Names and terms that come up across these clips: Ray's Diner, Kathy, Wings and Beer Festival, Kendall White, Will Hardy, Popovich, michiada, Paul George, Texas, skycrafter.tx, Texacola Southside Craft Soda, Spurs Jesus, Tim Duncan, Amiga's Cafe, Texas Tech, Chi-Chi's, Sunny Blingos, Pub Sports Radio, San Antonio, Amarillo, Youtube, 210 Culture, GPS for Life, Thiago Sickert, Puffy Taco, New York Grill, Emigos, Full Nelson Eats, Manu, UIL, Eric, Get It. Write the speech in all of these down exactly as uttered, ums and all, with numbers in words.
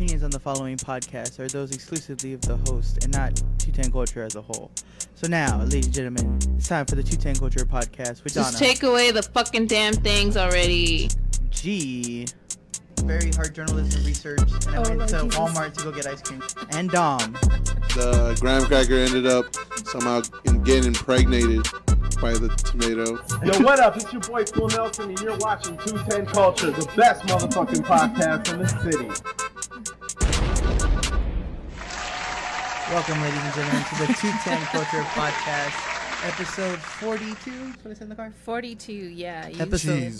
Opinions on the following podcast are those exclusively of the host and not two ten Culture as a whole. So now, ladies and gentlemen, it's time for the two ten Culture podcast with Donna. Just take away the fucking damn things already. G. Very hard journalism research. And I went oh, to Jesus. Walmart to go get ice cream. And Dom. The graham cracker ended up somehow getting impregnated by the tomato. Yo, what up? It's your boy Phil Nelson, and you're watching two ten Culture, the best motherfucking podcast in the city. Welcome, ladies and gentlemen, to the two ten Culture podcast, episode forty-two. What is in the car? forty-two, yeah. Episode,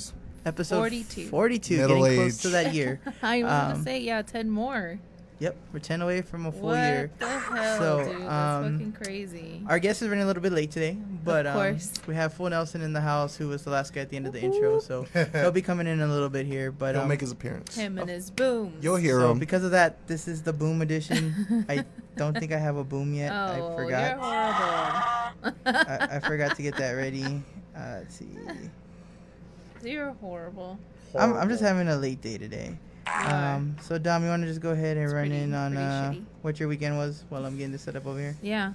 episode forty-two. forty-two, Middle getting age. Close to that year. I um, want to say, yeah, ten more. Yep, we're ten away from a full what year. What the hell, so, dude? That's um, fucking crazy. Our guest is running a little bit late today, but of course. Um, we have Full Nelson in the house, who was the last guy at the end of the Ooh. intro, so he'll be coming in a little bit here. But he'll um, make his appearance. Him and his boom. You'll hear so him. Because of that, this is the boom edition. I don't think I have a boom yet. Oh, I forgot. You're horrible. I, I forgot to get that ready. Uh, let's see. You're horrible. horrible. I'm, I'm just having a late day today. Um, so Dom, you want to just go ahead and it's run pretty, in on uh, what your weekend was while I'm getting this set up over here? Yeah.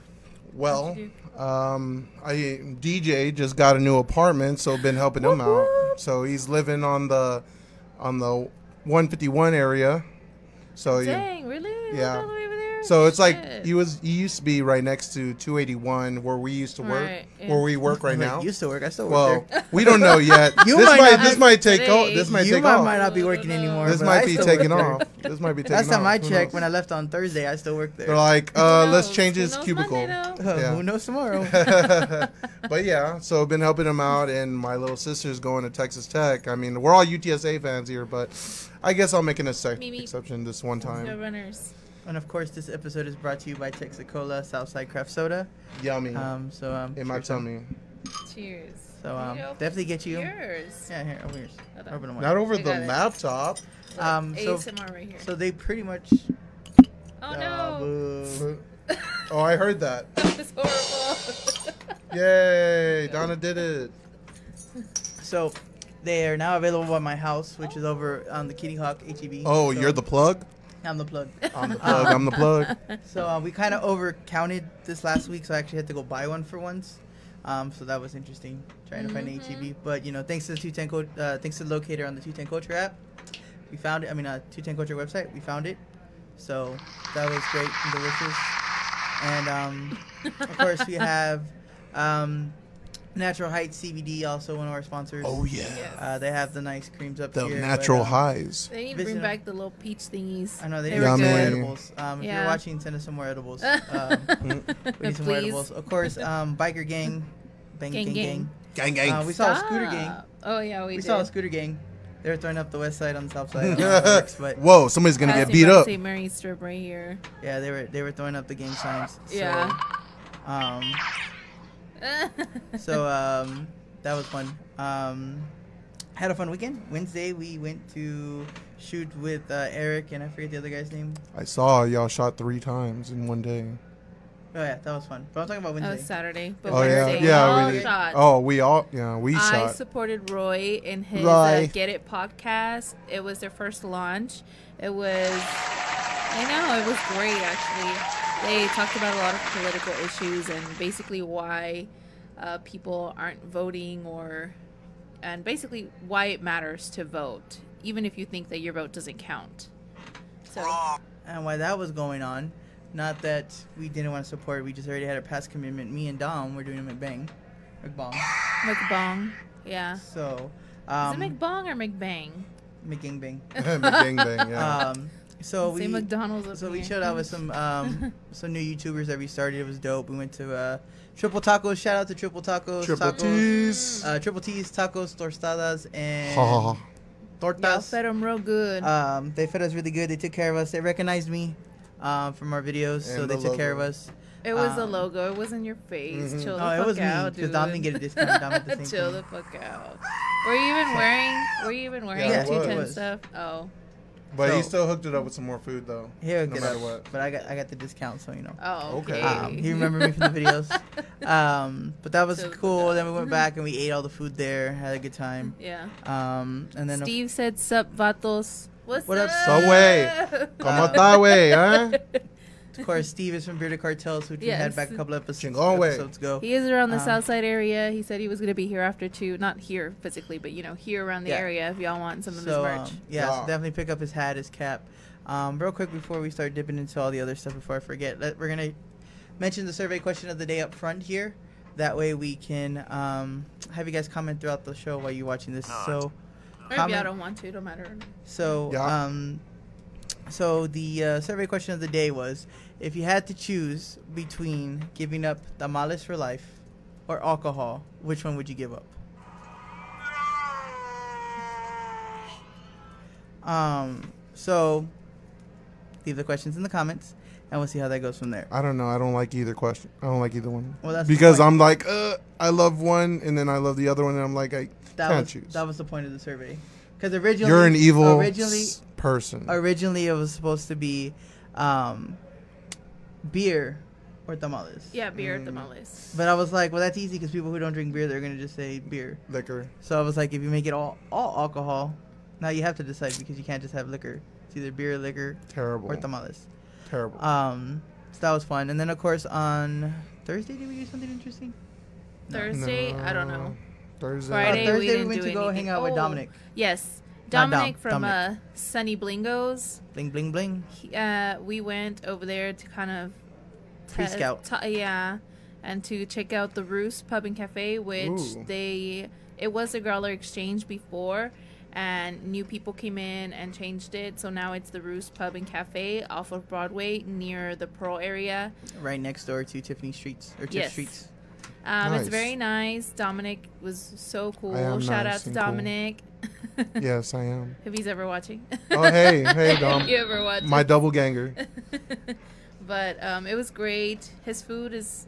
Well, um, I D J just got a new apartment, so been helping him out. So he's living on the on the one fifty-one area. So dang, you, really? Yeah. All the way over there? So it's Shit. like he was he used to be right next to two eighty-one where we used to work, right, yeah. where we work right now. Used to work, I still work well, there. We don't know yet. you this might, might this might take off. This might you take might off. might not be working anymore. This might I be taking off. This might be taking off. Last time I checked, when I left on Thursday, I still worked there. They're like, uh, let's change this cubicle. Yeah. Who knows tomorrow? But yeah, so I've been helping him out, and my little sister's going to Texas Tech. I mean, we're all U T S A fans here, but I guess I'll make an exce- exception this one time. No runners. And of course, this episode is brought to you by Texacola Southside Craft Soda. Yummy. Um, so um, in my tummy. Cheers. So um, definitely get you. Yours. Yeah, here over yours. Over Not over I the laptop. Like um, so A S M R right here. So they pretty much. Oh no. Uh, oh, I heard that. That was horrible. Yay! Donna did it. So, they are now available at my house, which oh. is over on the Kitty Hawk A T V. Oh, so you're the plug. I'm the plug. I'm the plug. I'm the plug. So uh, we kind of overcounted this last week, so I actually had to go buy one for once. Um, so that was interesting, trying to find an H E B. But you know, thanks to the two ten, co- uh, thanks to the locator on the two ten Culture app, we found it. I mean, uh, two ten Culture website, we found it. So that was great and delicious. And um, of course, we have um, Natural Heights C B D, also one of our sponsors. Oh yeah, yes. uh, they have the nice creams up the here. The Natural but, um, Highs. They need to bring back the little peach thingies. I know they, they need some more edibles. Um, yeah. If you're watching, send us some more edibles. Um, we need some more edibles. Of course, um, biker gang, bang gang gang gang gang. gang, gang. Uh, we saw Stop. a scooter gang. Oh yeah, we, we did. saw a scooter gang. They were throwing up the west side on the south side. works, but Whoa, somebody's gonna get beat up. Saint Mary's Strip right here. Yeah, they were they were throwing up the gang signs. So, yeah. Um. so um, that was fun. Um, had a fun weekend. Wednesday we went to shoot with uh, Eric and I forget the other guy's name. I saw y'all shot three times in one day. Oh yeah, that was fun. But I'm talking about Wednesday. That was Saturday. But oh Wednesday, yeah, yeah, we, we shot. Oh, we all yeah, we I shot. I supported Roy in his Roy. Uh, Get It podcast. It was their first launch. It was I know it was great actually. They talked about a lot of political issues and basically why uh, people aren't voting or and basically why it matters to vote, even if you think that your vote doesn't count. So, and why that was going on, not that we didn't want to support. We just already had a past commitment. Me and Dom were doing a McBang. McBong. McBong, yeah. So, um, is it McBong or McBang? McGingbang. McGingbang, yeah. Um, So we McDonald's so we chilled out with some um, some new YouTubers that we started. It was dope. We went to uh, Triple Tacos. Shout out to Triple Tacos. Triple tacos, T's. Uh, Triple T's, tacos, tostadas, and ha. tortas. Y'all fed them real good. Um, they fed us really good. They took care of us. They recognized me uh, from our videos, and so the they took logo. care of us. It was um, a logo. It wasn't your face. Mm-hmm. Chill the no, fuck it was out, me, dude. Dom didn't get a discount. Dom at the same Chill thing. the fuck out. Were you even wearing? Were you even wearing yeah, two ten stuff? Oh. But so, he still hooked it up with some more food, though. He'll no get matter up, what. But I got I got the discount, so you know. Oh, okay. Um, he remembered me from the videos. Um, but that was so cool. Then we went back and we ate all the food there, had a good time. Yeah. Um, and then Steve a- said, "Sup, vatos." What's what up? So way. Como está, way, huh? Of course, Steve is from Bearded Cartels, who yes. had back a couple episodes, episodes ago. He is around the um, Southside area. He said he was going to be here after two. Not here physically, but, you know, here around the yeah. area if y'all want some so, of his merch. Um, yeah, wow. So definitely pick up his hat, his cap. Um, real quick, before we start dipping into all the other stuff, before I forget, let, we're going to mention the survey question of the day up front here. That way we can um, have you guys comment throughout the show while you're watching this. Uh, so, or if y'all don't want to, don't matter. So, yeah. um... So the uh, survey question of the day was, if you had to choose between giving up tamales for life or alcohol, which one would you give up? Um, so leave the questions in the comments, and we'll see how that goes from there. I don't know. I don't like either question. I don't like either one. Well, that's because I'm like, uh, I love one, and then I love the other one, and I'm like, I that can't was, choose. That was the point of the survey. Because originally, you're an evil originally, person. Originally, it was supposed to be um, beer or tamales. Yeah, beer mm. or tamales. But I was like, well, that's easy because people who don't drink beer, they're going to just say beer. Liquor. So I was like, if you make it all, all alcohol, now you have to decide because you can't just have liquor. It's either beer, liquor, Terrible. or tamales. Terrible. Um, so that was fun. And then, of course, on Thursday, did we do something interesting? Thursday? No. I don't know. Thursday, Friday, Thursday we, didn't we went do to go anything. hang out oh, with Dominic. Yes. Dominic Dom, from Dominic. Uh, Sunny Blingos. Bling, bling, bling. He, uh, we went over there to kind of... Pre-scout. Yeah. And to check out the Roost Pub and Cafe, which Ooh. they... It was a growler exchange before, and new people came in and changed it. So now it's the Roost Pub and Cafe off of Broadway near the Pearl area. Right next door to Tiffany Streets. Or Tiff yes. Streets. Um, nice. It's very nice. Dominic was so cool. Shout nice out to Dominic. Cool. Yes, I am. If he's ever watching. Oh, hey. Hey, Dom. If you ever watch. My double ganger. But um, it was great. His food is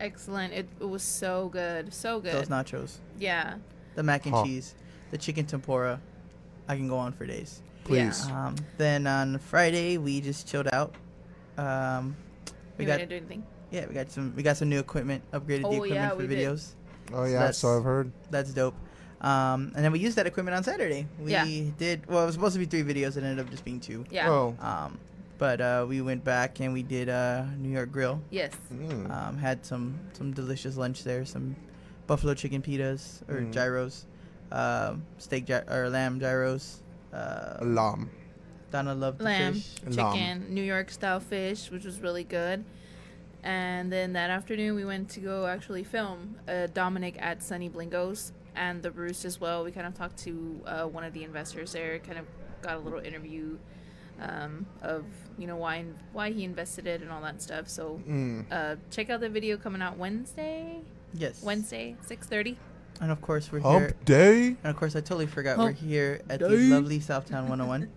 excellent. It, it was so good. So good. Those nachos. Yeah. The mac and huh. cheese. The chicken tempura. I can go on for days. Please. Yeah. Um, then on Friday, we just chilled out. Um, we got, didn't do anything. Yeah, we got some we got some new equipment, upgraded oh, the equipment yeah, for videos. Did. Oh, yeah, so, so I've heard. That's dope. Um, and then we used that equipment on Saturday. We yeah. did, well, it was supposed to be three videos. It ended up just being two. Yeah. Oh. Um, but uh, we went back and we did uh, New York Grill. Yes. Mm. Um, had some, some delicious lunch there, some buffalo chicken pitas or mm. gyros, uh, steak gy or lamb gyros. Uh, lamb. Donna loved the lamb, fish. Lamb, chicken, New York-style fish, which was really good. And then that afternoon, we went to go actually film uh, Dominic at Sunny Blingos and the Roost as well. We kind of talked to uh, one of the investors there, kind of got a little interview um, of, you know, why why he invested it and all that stuff. So mm. uh, check out the video coming out Wednesday. Yes. Wednesday, six thirty. And, of course, we're Hump here. Day. And, of course, I totally forgot Hump we're here at day. the lovely Southtown one oh one.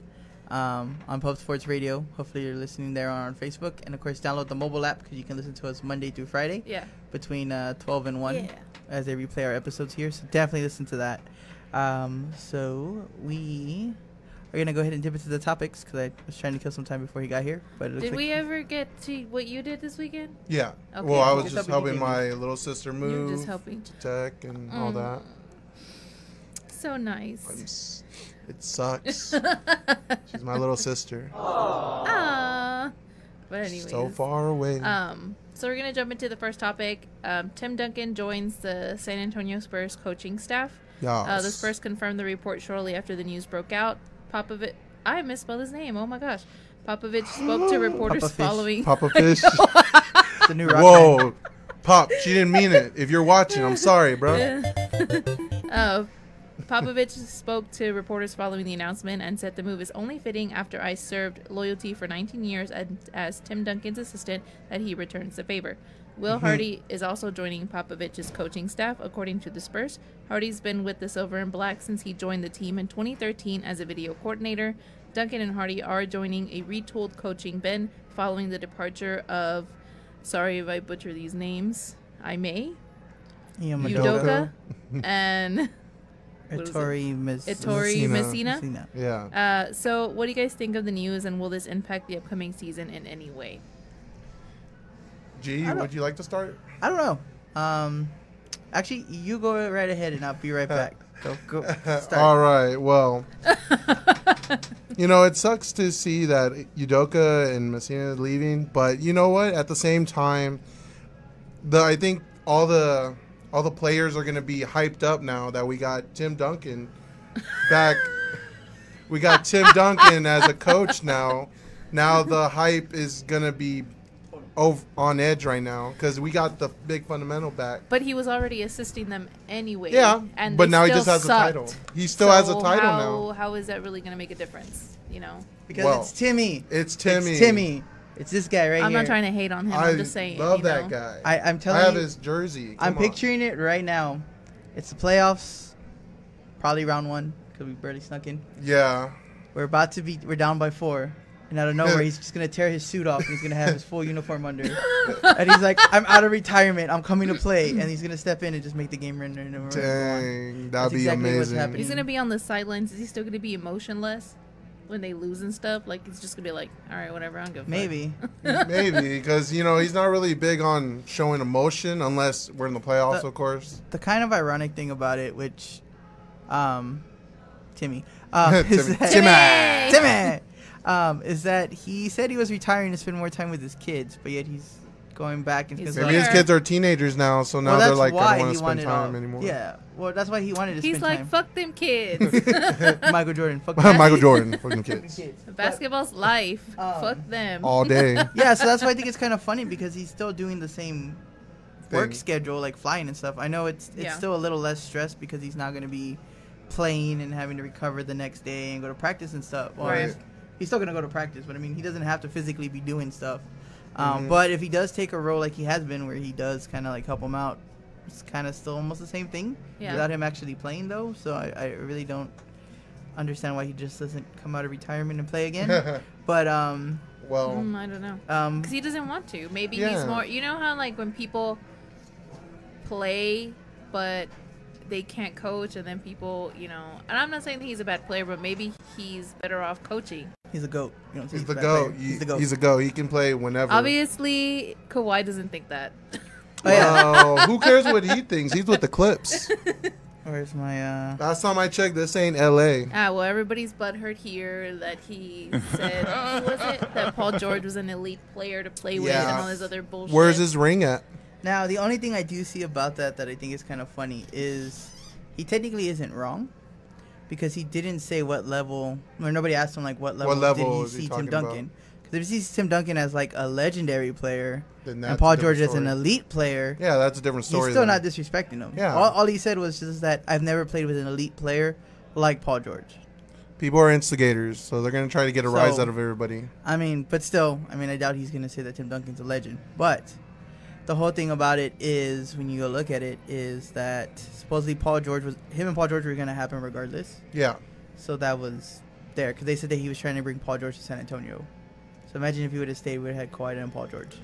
Um, on Pub Sports Radio. Hopefully you're listening there on Facebook, and of course download the mobile app because you can listen to us Monday through Friday yeah. between uh, twelve and one yeah. as they replay our episodes here. So definitely listen to that. Um, so we are gonna go ahead and dip into the topics because I was trying to kill some time before he got here. But it looks did like we ever get to what you did this weekend? Yeah. Okay. Well, I was just, just helping, helping my little sister move. You were just helping to tech and mm. all that. So nice. It sucks. She's my little sister. Aww. Aww. But anyway, so far away. Um, so we're gonna jump into the first topic. Um, Tim Duncan joins the San Antonio Spurs coaching staff. Yes. Uh, the Spurs confirmed the report shortly after the news broke out. Popovich, I misspelled his name. Oh my gosh. Popovich spoke to reporters Papa following. Popovich. The new rock Whoa, band. Pop. She didn't mean it. If you're watching, I'm sorry, bro. Oh. Popovich spoke to reporters following the announcement and said the move is only fitting after I served loyalty for nineteen years and as Tim Duncan's assistant that he returns the favor. Will mm-hmm. Hardy is also joining Popovich's coaching staff, according to the Spurs. Hardy's been with the Silver and Black since he joined the team in twenty thirteen as a video coordinator. Duncan and Hardy are joining a retooled coaching bin following the departure of, sorry if I butcher these names, I may, Udoka, and... Ettore Messina. Messina. Yeah. Uh, so, what do you guys think of the news, and will this impact the upcoming season in any way? G, would you like to start? I don't know. Um, actually, you go right ahead, and I'll be right back. Go, go. Start. All right. Well, You know, it sucks to see that Udoka and Messina leaving, but you know what? At the same time, the I think all the all the players are going to be hyped up now that we got Tim Duncan back. We got Tim Duncan as a coach now. Now the hype is going to be over, on edge right now because we got the big fundamental back. But he was already assisting them anyway. Yeah, and but now he just has sucked. a title. He still so has a title how, now. How is that really going to make a difference, you know? Because well, it's Timmy. It's Timmy. It's Timmy. It's this guy right I'm here. I'm not trying to hate on him. I I'm just saying. Love you know? that guy. I, I'm telling you. I have you, his jersey. Come I'm on. picturing it right now. It's the playoffs, probably round one because we barely snuck in. Yeah. We're about to be, we're down by four. And out of nowhere, he's just going to tear his suit off. And he's going to have his full uniform under. And he's like, I'm out of retirement. I'm coming to play. And he's going to step in and just make the game render. Dang, that'd That's be exactly amazing. What's happening. He's going to be on the sidelines. Is he still going to be emotionless when they lose and stuff? Like, he's just going to be like, all right, whatever, I'm good. Maybe. Maybe, because, you know, he's not really big on showing emotion unless we're in the playoffs, the, of course. The kind of ironic thing about it, which, um, Timmy. Um, Timmy. Is that Timmy. Timmy. Um, is that he said he was retiring to spend more time with his kids, but yet he's going back and maybe his kids are teenagers now, so now well, they're like, I don't want to spend time all. anymore. Yeah, well, that's why he wanted to. He's spend like, time. fuck them kids. Michael Jordan, fuck them. Michael Jordan, fuck them kids. Basketball's life, um, fuck them all day. Yeah, so that's why I think it's kind of funny because he's still doing the same Thing. work schedule, like flying and stuff. I know it's it's yeah. still a little less stress because he's not going to be playing and having to recover the next day and go to practice and stuff. Well, right. He's still going to go to practice, but, I mean, he doesn't have to physically be doing stuff. Um, mm-hmm. But if he does take a role like he has been where he does kind of, like, help him out, it's kind of still almost the same thing yeah. without him actually playing, though. So I, I really don't understand why he just doesn't come out of retirement and play again. But, um... well... Mm, I don't know. Because um, he doesn't want to. Maybe yeah. he's more... You know how, like, when people play, but... they can't coach, and then people, you know, and I'm not saying that he's a bad player, but maybe he's better off coaching. He's a goat. You know, he's, he's, the goat. He, he's the goat. He's a goat. He can play whenever. Obviously, Kawhi doesn't think that. Oh, yeah. uh, who cares what he thinks? He's with the Clips. Where's my, uh... Last time I checked, this ain't L A. Ah, well, everybody's butthurt here that he said, who was it? That Paul George was an elite player to play yeah. with and all this other bullshit. Where's his ring at? Now, the only thing I do see about that that I think is kind of funny is he technically isn't wrong because he didn't say what level, or nobody asked him, like, what level, what level did he see he Tim Duncan? Because if he sees Tim Duncan as, like, a legendary player and Paul George story. as an elite player, yeah, that's a different story. He's still then. not disrespecting him. Yeah. All, all he said was just that I've never played with an elite player like Paul George. People are instigators, so they're going to try to get a so, rise out of everybody. I mean, but still, I mean, I doubt he's going to say that Tim Duncan's a legend, but... The whole thing about it is, when you go look at it, is that supposedly Paul George was, him and Paul George were going to happen regardless. Yeah. So that was there, because they said that he was trying to bring Paul George to San Antonio. So imagine if he would have stayed, we would have had Kawhi and Paul George.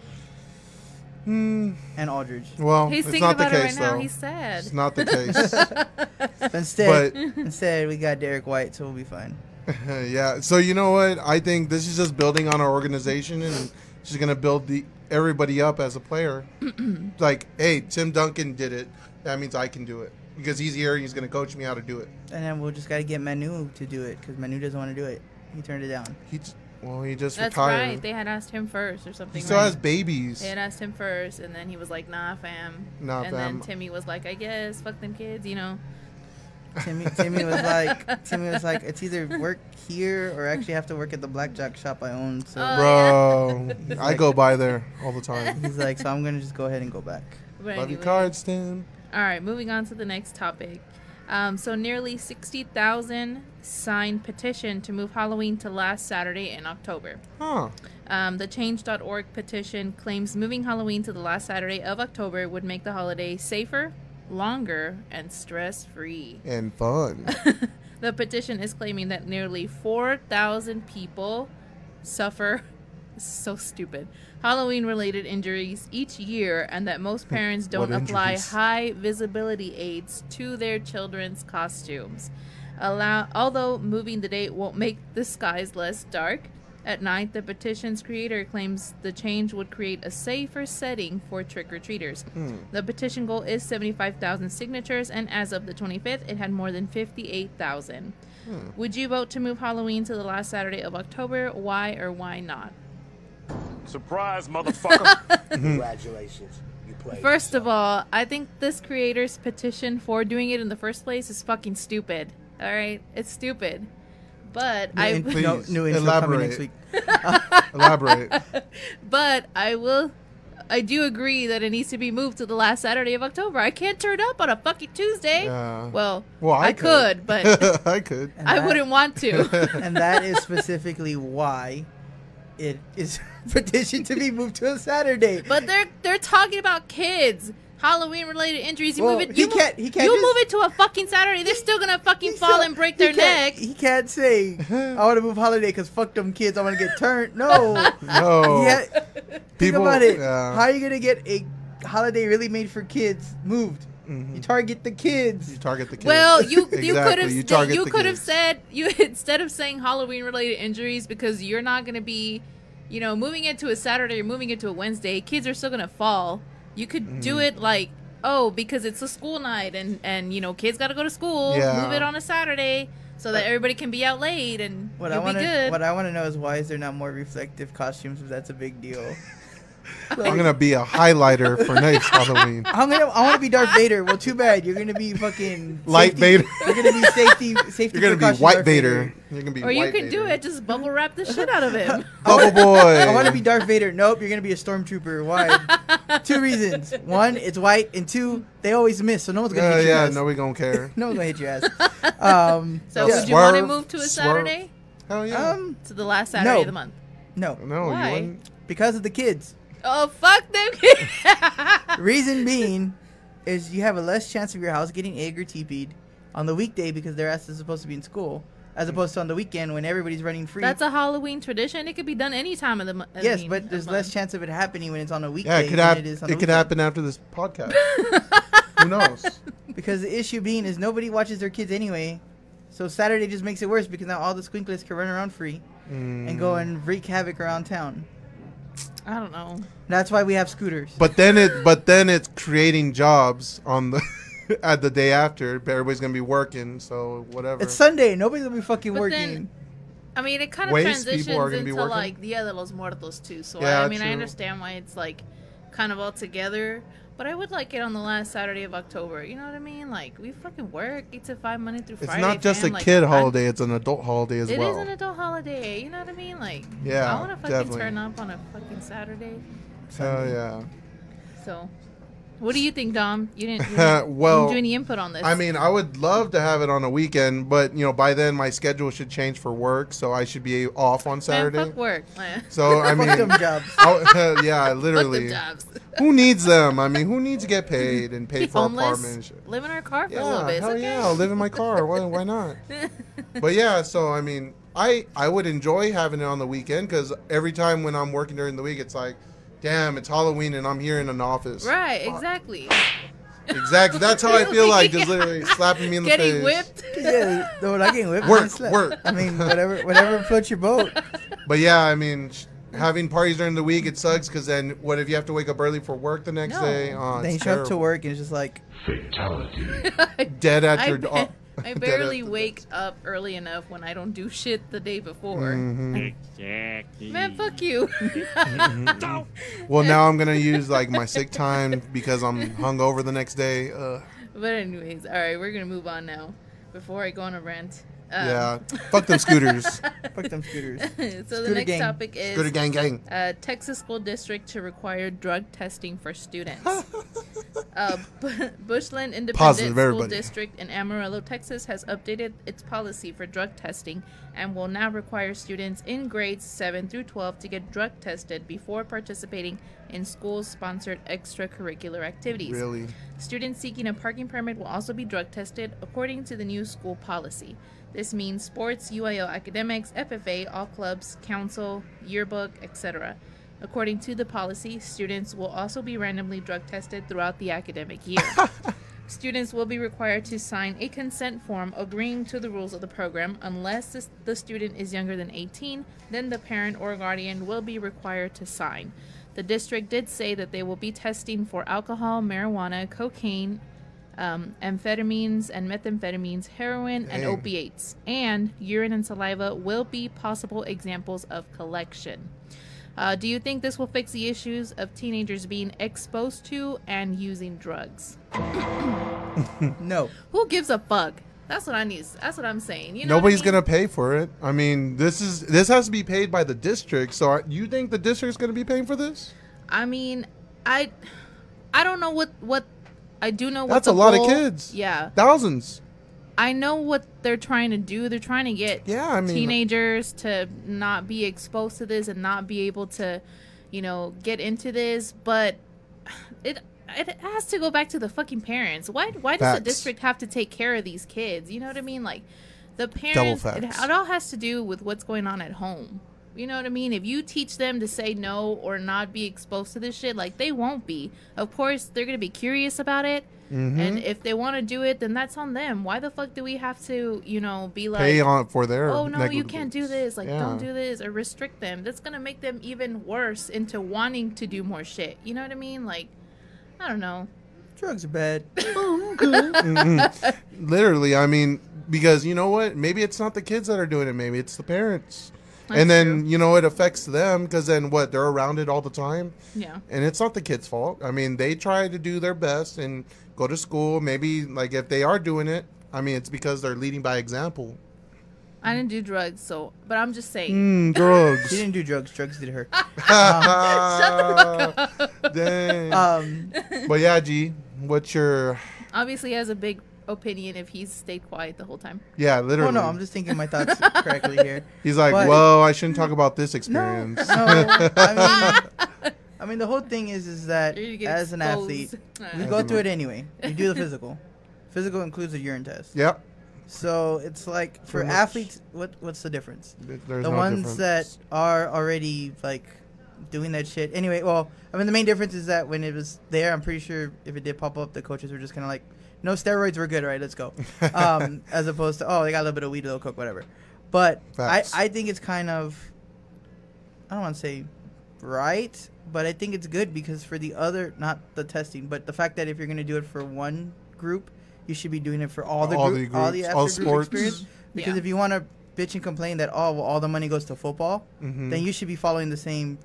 Mm. And Aldridge. Well, He's it's not about the it case, right now. though. He's sad. It's not the case. instead, instead, we got Derek White, so we'll be fine. Yeah. So you know what? I think this is just building on our organization, and she's going to build the... everybody up as a player. Like, hey, Tim Duncan did it. That means I can do it because he's here and he's going to coach me how to do it. And then we'll just got to get Manu to do it because Manu doesn't want to do it. He turned it down. He well, he just That's retired. That's right. They had asked him first or something. He still right? has babies. They had asked him first, and then he was like, nah, fam. Nah, and fam. And then Timmy was like, I guess, fuck them kids, you know. Timmy, Timmy was like, Timmy was like, it's either work here or I actually have to work at the blackjack shop I own. So, oh, bro, I like, go by there all the time. He's like, so I'm gonna just go ahead and go back. But Love anyway. your cards, Tim. All right, moving on to the next topic. Um, so nearly sixty thousand signed petition to move Halloween to last Saturday in October. Huh. Um, the Change dot org petition claims moving Halloween to the last Saturday of October would make the holiday safer, longer, and stress-free. And fun. The petition is claiming that nearly four thousand people suffer, so stupid, Halloween-related injuries each year, and that most parents don't apply high-visibility aids to their children's costumes. Allow, although moving the date won't make the skies less dark, At night, the petition's creator claims the change would create a safer setting for trick-or-treaters. Mm. The petition goal is seventy-five thousand signatures, and as of the twenty-fifth, it had more than fifty-eight thousand. Mm. Would you vote to move Halloween to the last Saturday of October? Why or why not? Surprise, motherfucker! Congratulations. First of all, I think this creator's petition for doing it in the first place is fucking stupid. All right? It's stupid. But new I... In, please, no, new intro elaborate. Coming next week. Uh, elaborate. But I will... I do agree that it needs to be moved to the last Saturday of October. I can't turn up on a fucking Tuesday. Uh, well, well, I, I could, could but... I could. I that, wouldn't want to. And that is specifically why... It is petitioned to be moved to a Saturday. But they're they're talking about kids, Halloween-related injuries. You well, move it. You he can't. He can't. You just, move it to a fucking Saturday. They're still gonna fucking fall still, and break their neck. He can't say, "I want to move holiday because fuck them kids. I want to get turned." No, no. Yeah, think People, about it. Yeah. How are you gonna get a holiday really made for kids moved? Mm-hmm. You target the kids. You target the kids. Well, you exactly. you could have you, you could have said you instead of saying Halloween related injuries, because you're not going to be, you know, moving it to a Saturday or moving it to a Wednesday. Kids are still going to fall. You could mm-hmm. do it like, oh, because it's a school night and and you know, kids got to go to school. Yeah. Move it on a Saturday so that everybody can be out late and what you'll I wanna, be good. What I want to know is why is there not more reflective costumes if that's a big deal. Like, I'm gonna be a highlighter for next Halloween. I'm gonna. I want to be Darth Vader. Well, too bad. You're gonna be fucking light safety. Vader. You're gonna be safety. Safety. You're gonna be white Vader. Vader. You're gonna be. Or you white could Vader. do it. Just bubble wrap the shit out of him. Bubble boy. I want to be Darth Vader. Nope. You're gonna be a stormtrooper. Why? Two reasons. One, it's white, and two, they always miss, so no one's gonna uh, hit yeah, your ass. No, we gonna care. No one's gonna hit your ass. Um, so yeah. would you want to move to a Saturday? Swerve. Hell yeah. Um, to the last Saturday no. of the month. No. No. Why? You wouldn't? Because of the kids. Oh, fuck them kids. Reason being is you have a less chance of your house getting egg or T P'd on the weekday because their ass is supposed to be in school, as opposed to on the weekend when everybody's running free. That's a Halloween tradition. It could be done any time of the month. Yes, but there's less month. chance of it happening when it's on a weekday. Yeah, it could, hap it is on it could happen after this podcast. Who knows? Because the issue being is nobody watches their kids anyway, so Saturday just makes it worse because now all the squinklets can run around free mm. and go and wreak havoc around town. I don't know. That's why we have scooters. But then it, but then it's creating jobs on the at the day after. Everybody's gonna be working, so whatever. It's Sunday. Nobody's gonna be fucking but working. Then, I mean, it kind of Waste transitions into like Dia de los Muertos too. So yeah, I, I mean, true. I understand why it's like kind of all together. But I would like it on the last Saturday of October. You know what I mean? Like, we fucking work eight to five Monday through Friday. It's not just fam. a like, kid holiday. It's an adult holiday as it well. It is an adult holiday. You know what I mean? Like, yeah, I want to fucking definitely. turn up on a fucking Saturday. Hell yeah. So, what do you think, Dom? You didn't, you didn't, well, you didn't do any input on this. I mean, I would love to have it on a weekend, but, you know, by then my schedule should change for work, so I should be off on Saturday. Man, fuck work. So, I mean. Fuck them jobs. I, uh, yeah, literally. Fuck them jobs. Who needs them? I mean, who needs to get paid and pay for homeless, apartment and shit? Live in our car for yeah, a little bit. It's hell okay. yeah, I'll live in my car. Why, why not? But yeah, so, I mean, I, I would enjoy having it on the weekend because every time when I'm working during the week, it's like, damn, it's Halloween and I'm here in an office. Right, exactly. Exactly. That's how I feel like, just literally slapping me in the getting face. Getting whipped. Yeah, no, not getting whipped. Work, work. I mean, whatever, whatever floats your boat. But yeah, I mean, having parties during the week, it sucks because then what if you have to wake up early for work the next no. day? Oh, then you show up to work and it's just like fatality. Dead at I your ba I barely wake up early enough when I don't do shit the day before. Mm-hmm. Exactly. Man, fuck you. Mm-hmm. Well, now I'm gonna use like my sick time because I'm hungover the next day. Ugh. But anyways, all right, we're gonna move on now before I go on a rant. Um, yeah, fuck them scooters. Fuck them scooters. So Scooter the next gang. topic is Scooter gang gang. Uh, Texas school district to require drug testing for students. uh, Bushland Independent Positive, School everybody. District in Amarillo, Texas, has updated its policy for drug testing and will now require students in grades seven through twelve to get drug tested before participating in school-sponsored extracurricular activities. Really? Students seeking a parking permit will also be drug tested according to the new school policy. This means sports, U I L academics, F F A, all clubs, council, yearbook, et cetera. According to the policy, students will also be randomly drug tested throughout the academic year. Students will be required to sign a consent form agreeing to the rules of the program. Unless this, the student is younger than eighteen, then the parent or guardian will be required to sign. The district did say that they will be testing for alcohol, marijuana, cocaine, um, amphetamines and methamphetamines, heroin, Dang. and opiates, and urine and saliva will be possible examples of collection. Uh, do you think this will fix the issues of teenagers being exposed to and using drugs? No. Who gives a fuck? That's what I need. That's what I'm saying. You know Nobody's I mean? gonna pay for it. I mean, this is this has to be paid by the district. So are, you think the district's gonna be paying for this? I mean, I, I don't know what what I do know. What That's the a lot goal, of kids. Yeah, thousands. I know what they're trying to do. They're trying to get yeah, I mean, teenagers to not be exposed to this and not be able to, you know, get into this. But it it has to go back to the fucking parents. Why why does facts. the district have to take care of these kids? You know what I mean? Like the parents. It, it all has to do with what's going on at home. You know what I mean? If you teach them to say no or not be exposed to this shit, like they won't be. Of course, they're gonna be curious about it. Mm-hmm. And if they want to do it, then that's on them. Why the fuck do we have to, you know, be like... Pay on for their... Oh, no, you can't do this. Like, yeah. don't do this or restrict them. That's going to make them even worse into wanting to do more shit. You know what I mean? Like, I don't know. Drugs are bad. mm-hmm. Literally, I mean, because you know what? Maybe it's not the kids that are doing it. Maybe it's the parents. That's and then, true. you know, it affects them because then what? They're around it all the time. Yeah. And it's not the kids' fault. I mean, they try to do their best and... Go to school. Maybe, like, if they are doing it, I mean, it's because they're leading by example. I didn't do drugs, so... But I'm just saying. Mm, drugs. She didn't do drugs. Drugs did her. um, Shut the fuck up. Dang. Um, but, yeah, G, what's your... Obviously, he has a big opinion if he's stayed quiet the whole time. Yeah, literally. Oh, no, I'm just thinking my thoughts correctly here. He's like, but, whoa, I shouldn't talk about this experience. No, no I mean... I mean, the whole thing is is that as an athlete, you go through it anyway. You do the physical. Physical includes a urine test. Yep. So it's like for athletes, what what's the difference? The ones that are already like doing that shit anyway. Well, I mean, the main difference is that when it was there, I'm pretty sure if it did pop up, the coaches were just kind of like, "No steroids, we're good, right? Let's go." um, as opposed to, "Oh, they got a little bit of weed, a little coke, whatever." But I I think it's kind of, I don't want to say right. But I think it's good because for the other, not the testing, but the fact that if you're going to do it for one group, you should be doing it for all the all group, the groups, all the after all group sports. Experience. Because yeah. if you want to bitch and complain that, oh, well, all the money goes to football, mm-hmm. then you should be following the same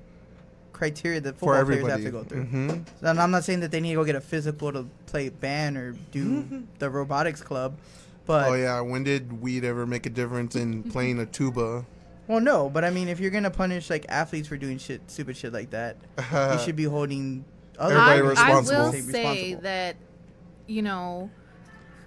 criteria that football players have to go through. Mm-hmm. So I'm not saying that they need to go get a physical to play band or do mm-hmm. the robotics club. But oh, yeah. When did weed ever make a difference in playing a tuba? Well, no, but I mean, if you're going to punish, like, athletes for doing shit, stupid shit like that, uh, you should be holding other people responsible. I will say that, you know...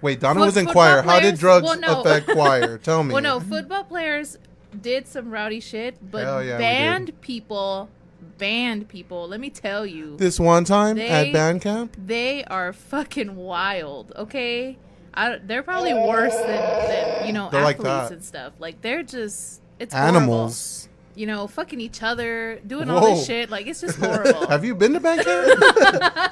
Wait, Donna was in choir. How did drugs well, no. affect choir? Tell me. Well, no, football players did some rowdy shit, but yeah, band people, band people, let me tell you. This one time they, at band camp? They are fucking wild, okay? I, they're probably worse than, than you know, they're athletes like and stuff. Like, they're just... It's animals, horrible. You know, fucking each other, doing Whoa. all this shit. Like, it's just horrible. Have you been to band camp?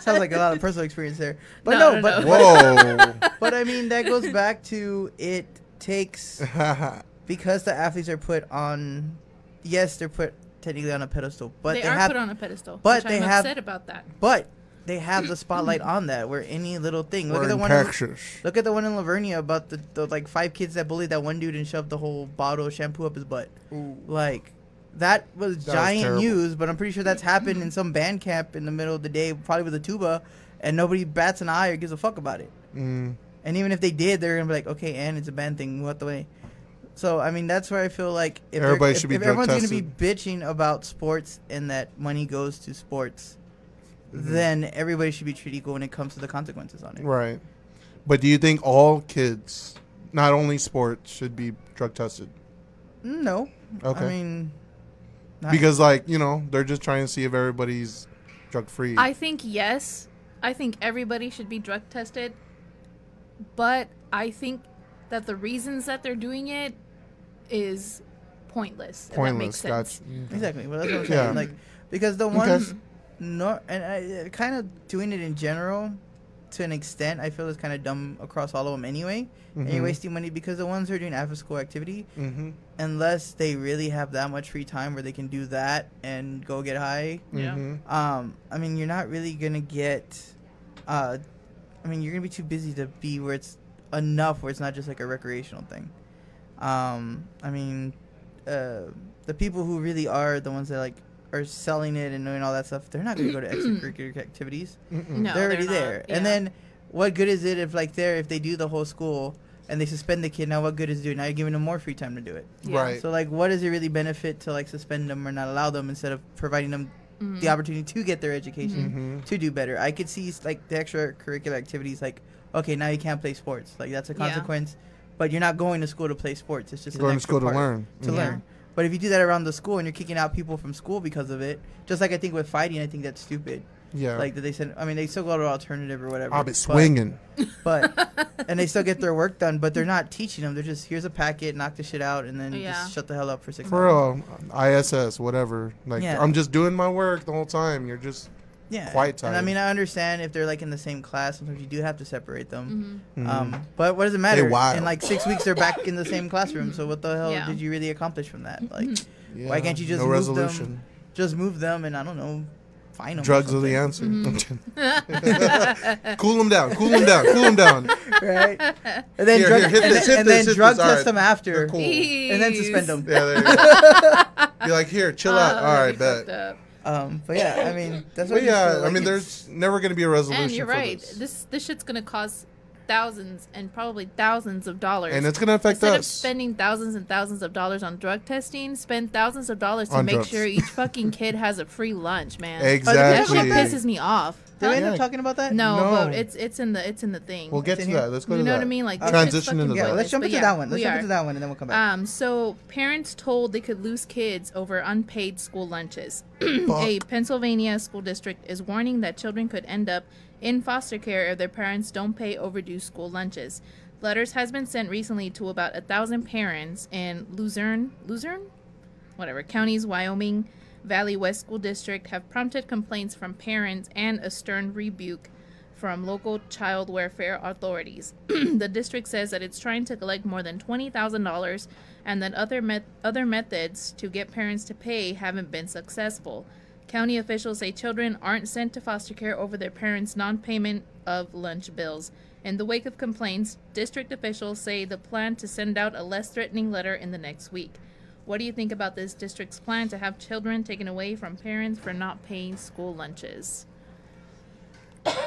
Sounds like a lot of personal experience there. But no, no, no but no. Whoa. But I mean, that goes back to it takes because the athletes are put on. Yes, they're put technically on a pedestal, but they, they are have, put on a pedestal. But which they I'm have upset about that. But they have the spotlight on that. Where any little thing. Look We're at the one. In, look at the one in Lavernia about the, the like five kids that bullied that one dude and shoved the whole bottle of shampoo up his butt. Ooh. Like that was that giant was news. But I'm pretty sure that's happened in some band camp in the middle of the day, probably with a tuba, and nobody bats an eye or gives a fuck about it. Mm. And even if they did, they're gonna be like, okay, and it's a band thing. What the way? So I mean, that's where I feel like if, Everybody if, should be if everyone's tested. gonna be bitching about sports and that money goes to sports. Mm-hmm. Then everybody should be treated equal when it comes to the consequences on it. Right. But do you think all kids, not only sports, should be drug tested? No. Okay. I mean, because, like, you know, they're just trying to see if everybody's drug free. I think, yes. I think everybody should be drug tested. But I think that the reasons that they're doing it is pointless. Pointless. If that makes sense. Gotcha. Exactly. Well, that's what I'm saying. Yeah. Like, because the ones. Okay. No, and I, uh, kind of doing it in general, to an extent, I feel is kind of dumb across all of them anyway. Mm-hmm. And you're wasting money because the ones who are doing after-school activity, mm-hmm. unless they really have that much free time where they can do that and go get high, yeah. Mm-hmm. um, I mean, you're not really going to get... Uh, I mean, you're going to be too busy to be where it's enough, where it's not just like a recreational thing. Um, I mean, uh, the people who really are the ones that like are selling it and doing all that stuff, they're not going to go to extracurricular activities. No, they're already they're there. Yeah. And then what good is it if like they're, if they do the whole school and they suspend the kid, now what good is doing? Now you're giving them more free time to do it. Yeah. Right. So like, what does it really benefit to like suspend them or not allow them instead of providing them Mm-hmm. the opportunity to get their education, mm-hmm. to do better? I could see like the extracurricular activities, like, okay, now you can't play sports, like that's a consequence, yeah. but you're not going to school to play sports, it's just you're going to school to learn to yeah. learn. But if you do that around the school and you're kicking out people from school because of it, just like I think with fighting, I think that's stupid. Yeah, like that they said. I mean, they still go to alternative or whatever. I'll be swinging, but, but and they still get their work done. But they're not teaching them. They're just, here's a packet, knock the shit out, and then yeah. just shut the hell up for six. For real, I S S, whatever. Like yeah. I'm just doing my work the whole time. You're just yeah. quiet time. And I mean, I understand if they're like in the same class. Sometimes you do have to separate them. Mm-hmm. Mm-hmm. Um, but what does it matter? In like six weeks, they're back in the same classroom. So what the hell yeah. did you really accomplish from that? Like, yeah. why can't you just no move resolution. them? Just move them, and I don't know. Drugs are the answer. Mm-hmm. Cool them down. Cool them down. Cool them down. Right. And then here, drug, here, hit and this, hit and this, then drug test right. them after. Cool. And then suspend them. Yeah, there you go. You're like, here, chill uh, out. All right, bet. Um, but yeah, I mean, that's what. But yeah, like I mean, there's never going to be a resolution. And you're for right. This this, this shit's going to cost thousands and probably thousands of dollars, and it's going to affect Instead us. Instead of spending thousands and thousands of dollars on drug testing, spend thousands of dollars to on make drugs. sure each fucking kid has a free lunch, man. Exactly. That shit pisses me off. Did we end up talking about that? No, no. But it's it's in the it's in the thing. We'll get to that. Let's go to that. You know what I mean? Like, transition into that. Let's jump into that one. Let's jump into that one, and then we'll come back. Um, so parents told they could lose kids over unpaid school lunches. A Pennsylvania school district is warning that children could end up in foster care if their parents don't pay overdue school lunches. Letters has been sent recently to about a thousand parents in Luzerne, Luzerne, whatever counties, Wyoming Valley West School District have prompted complaints from parents and a stern rebuke from local child welfare authorities. The district says that it's trying to collect more than twenty thousand dollars and that other met- other methods to get parents to pay haven't been successful. County officials say children aren't sent to foster care over their parents' non-payment of lunch bills. In the wake of complaints, district officials say the plan to send out a less threatening letter in the next week. What do you think about this district's plan to have children taken away from parents for not paying school lunches?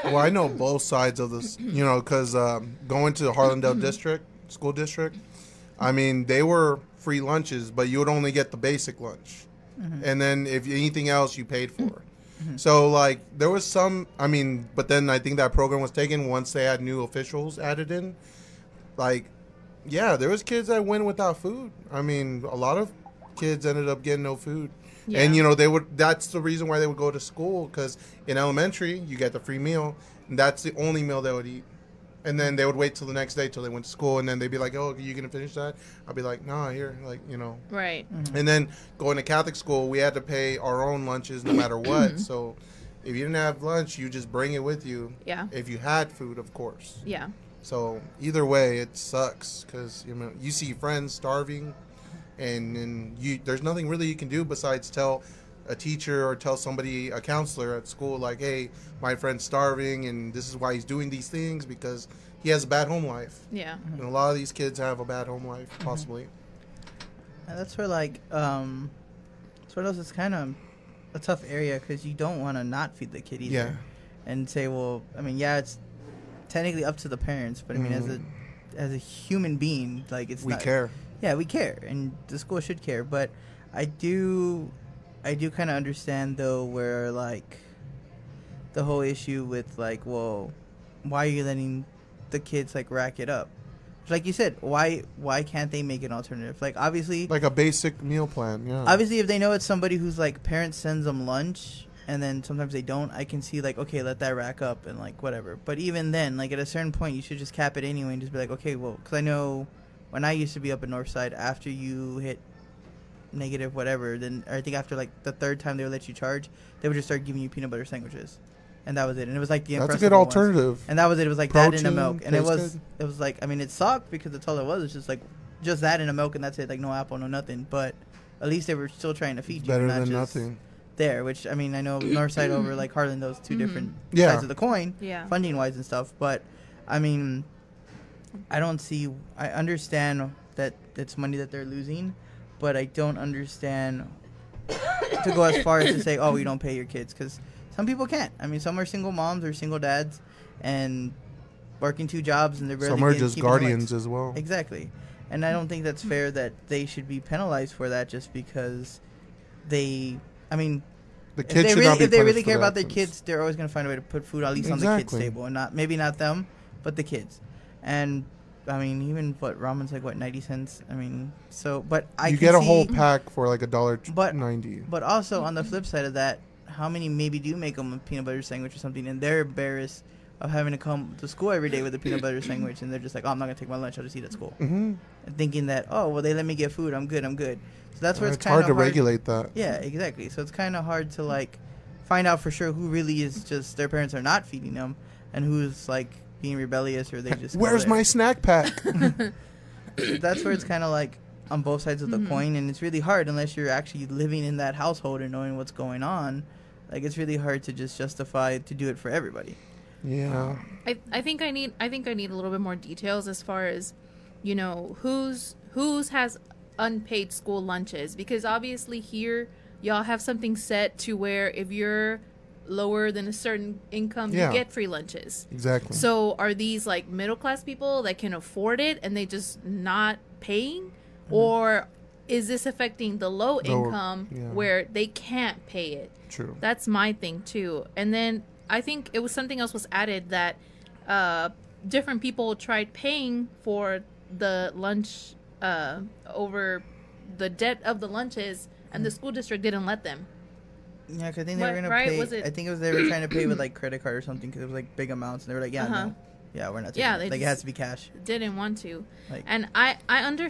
Well, I know both sides of this, you know, because um, going to the Harlandale District, school district, I mean, they were free lunches, but you would only get the basic lunch. Mm-hmm. And then if anything else, you paid for. Mm-hmm. So, like, there was some, I mean, but then I think that program was taken once they had new officials added in. Like, yeah, there was kids that went without food. I mean, a lot of kids ended up getting no food. Yeah. And, you know, they would. That's the reason why they would go to school, because in elementary, you get the free meal. And that's the only meal they would eat. And then they would wait till the next day till they went to school, and then they'd be like, "Oh, are you gonna finish that?" I'd be like, "Nah, here, like, you know." Right. Mm-hmm. And then going to Catholic school, we had to pay our own lunches no matter what. So if you didn't have lunch, you just bring it with you. Yeah. If you had food, of course. Yeah. So either way, it sucks because you know you see friends starving, and and you there's nothing really you can do besides tell a teacher or tell somebody, a counselor at school, like, hey, my friend's starving and this is why he's doing these things, because he has a bad home life. Yeah. Mm-hmm. And a lot of these kids have a bad home life, possibly. And that's where, like, um, sort of it's kind of a tough area because you don't want to not feed the kid either. Yeah. And say, well, I mean, yeah, it's technically up to the parents, but I mean, mm. as a as a human being, like, it's we not, care. Yeah, we care, and the school should care, but I do... I do kind of understand, though, where, like, the whole issue with, like, well, why are you letting the kids, like, rack it up? Like you said, why why can't they make an alternative? Like, obviously... Like a basic meal plan, yeah. Obviously, if they know it's somebody who's, like, parents sends them lunch, and then sometimes they don't, I can see, like, okay, let that rack up and, like, whatever. But even then, like, at a certain point, you should just cap it anyway and just be like, okay, well, because I know when I used to be up in Northside, after you hit... negative whatever, then I think after like the third time they would let you charge, they would just start giving you peanut butter sandwiches. and that was it. And it was like the that's a good alternative. Ones. And that was it. It was like Protein, that in a milk, and it was good. It was like, I mean, it sucked because that's all it was. It's just like just that in a milk, and that's it. Like no apple, no nothing. But at least they were still trying to feed you. Better than nothing. There, which I mean, I know Northside over like Harlan, those two mm-hmm. different yeah. sides of the coin, yeah. funding wise and stuff. But I mean, I don't see. I understand that it's money that they're losing, but I don't understand to go as far as to say, oh, you don't pay your kids, because some people can't. I mean, some are single moms or single dads, and working two jobs, and they're barely some are just guardians as well. Exactly, and I don't think that's fair that they should be penalized for that just because they. I mean, the kids if they should really, not be if they really care about their kids, they're always going to find a way to put food at least exactly. on the kids' table, and not maybe not them, but the kids. And I mean, even what ramen's like what ninety cents. I mean, so but I you can get a see, whole pack for like a dollar ninety. But also on the flip side of that, how many maybe do make them a peanut butter sandwich or something, and they're embarrassed of having to come to school every day with a peanut butter sandwich, and they're just like, oh, I'm not going to take my lunch. I'll just eat at school. Mm-hmm. And thinking that, oh, well, they let me get food. I'm good. I'm good. So that's where uh, it's, it's kind of hard. to hard. regulate that. Yeah, exactly. So it's kind of hard to, like, find out for sure who really is just their parents are not feeding them and who's, like, being rebellious or they just... Where's my snack pack? So that's where it's kind of, like, on both sides of the mm-hmm. coin, and it's really hard unless you're actually living in that household and knowing what's going on. Like, it's really hard to just justify to do it for everybody. Yeah, I I think I need I think I need a little bit more details as far as, you know, who's who's has unpaid school lunches, because obviously here y'all have something set to where if you're lower than a certain income yeah. you get free lunches. Exactly. So are these like middle class people that can afford it and they just not paying, mm-hmm. or is this affecting the low Lower, income yeah. where they can't pay it? True. That's my thing too, and then. I think it was something else was added that uh, different people tried paying for the lunch uh, over the debt of the lunches, and the school district didn't let them. Yeah, cause I think they what, were gonna right? pay. Was it I think it was they were trying to pay with like credit card or something because it was like big amounts, and they were like, yeah, uh-huh. no, yeah, we're not. Taking yeah, it. Like it has to be cash. Didn't want to. Like, and I, I under,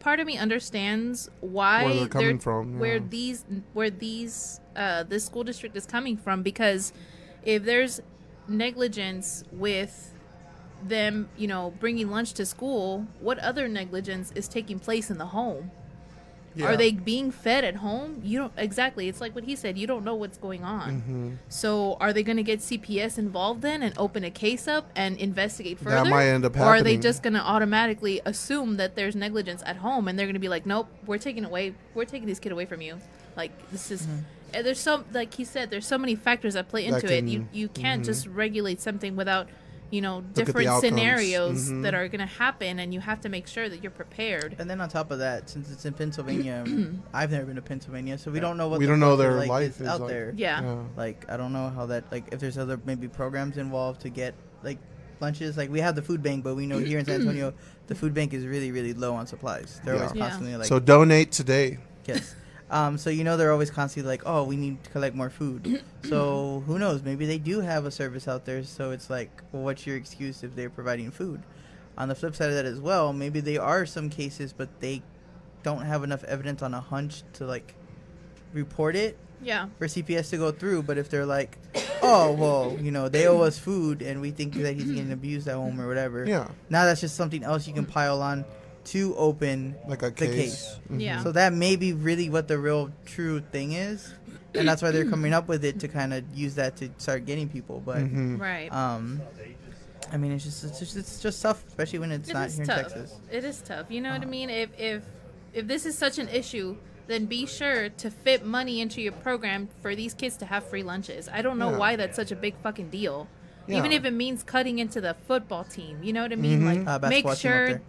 part of me understands why where they're coming they're, from, yeah. where these, where these, uh, this school district is coming from, because. If there's negligence with them, you know, bringing lunch to school, what other negligence is taking place in the home? Yeah. Are they being fed at home? You don't exactly. It's like what he said. You don't know what's going on. Mm-hmm. So are they going to get C P S involved then and open a case up and investigate further? That might end up happening. Or are they just going to automatically assume that there's negligence at home and they're going to be like, nope, we're taking away. We're taking this kid away from you. Like this is. Mm-hmm. And there's so, like he said, there's so many factors that play into that can, it. You you can't mm-hmm. just regulate something without, you know, different scenarios mm-hmm. that are going to happen, and you have to make sure that you're prepared. And then on top of that, since it's in Pennsylvania, I've never been to Pennsylvania, so we yeah. don't know what we the don't know their like life is, is out like, there. Yeah. yeah, like I don't know how that like if there's other maybe programs involved to get like lunches. Like we have the food bank, but we know here in San Antonio, the food bank is really really low on supplies. They're yeah. always constantly yeah. like so donate today. Yes. Um, so, you know, they're always constantly like, oh, we need to collect more food. So who knows? Maybe they do have a service out there. So it's like, well, what's your excuse if they're providing food? On the flip side of that as well, maybe they are some cases, but they don't have enough evidence on a hunch to, like, report it. Yeah. For C P S to go through. But if they're like, oh, well, you know, they owe us food and we think that he's getting abused at home or whatever. Yeah. Now that's just something else you can pile on. To open like a case. the case. Mm-hmm. Yeah. So that may be really what the real true thing is. And that's why they're coming up with it to kind of use that to start getting people. But, mm-hmm. right. Um, I mean, it's just, it's just, it's just tough, especially when it's it not here tough. in Texas. It is tough. You know uh-huh. what I mean? If, if, if this is such an issue, then be sure to fit money into your program for these kids to have free lunches. I don't know yeah. why that's such a big fucking deal. Yeah. Even if it means cutting into the football team. You know what I mean? Mm-hmm. Like, uh, make sure...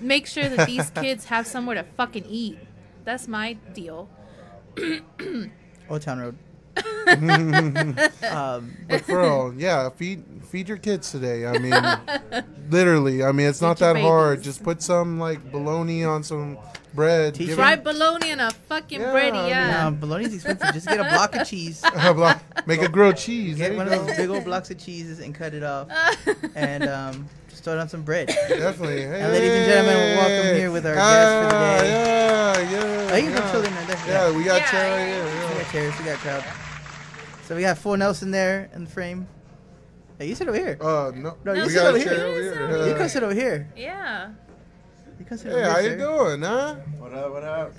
Make sure that these kids have somewhere to fucking eat. That's my deal. Old Town Road. um, but for all, yeah, feed feed your kids today. I mean, literally. I mean, it's feed not that babies. hard. Just put some like bologna on some bread. Try bologna and a fucking yeah, bread. Yeah, no, bologna's expensive. Just get a block of cheese. a block, make a grilled cheese. Get one go. of those big old blocks of cheeses and cut it off. and um. Start on some bread. Definitely. Hey. And ladies and gentlemen, welcome here with our ah, guest for the day. Yeah, yeah. Oh, you yeah. got children right there. Yeah, yeah we got yeah, chairs. Yeah, yeah. We got chairs. We got crowd. So we got four Nelson there in the frame. Hey, you sit over here. Uh, no. No, you sit over here. Over here. Uh, you can sit over here. Yeah. You can sit hey, over here. Hey, how you sir. doing, huh? What up, what up?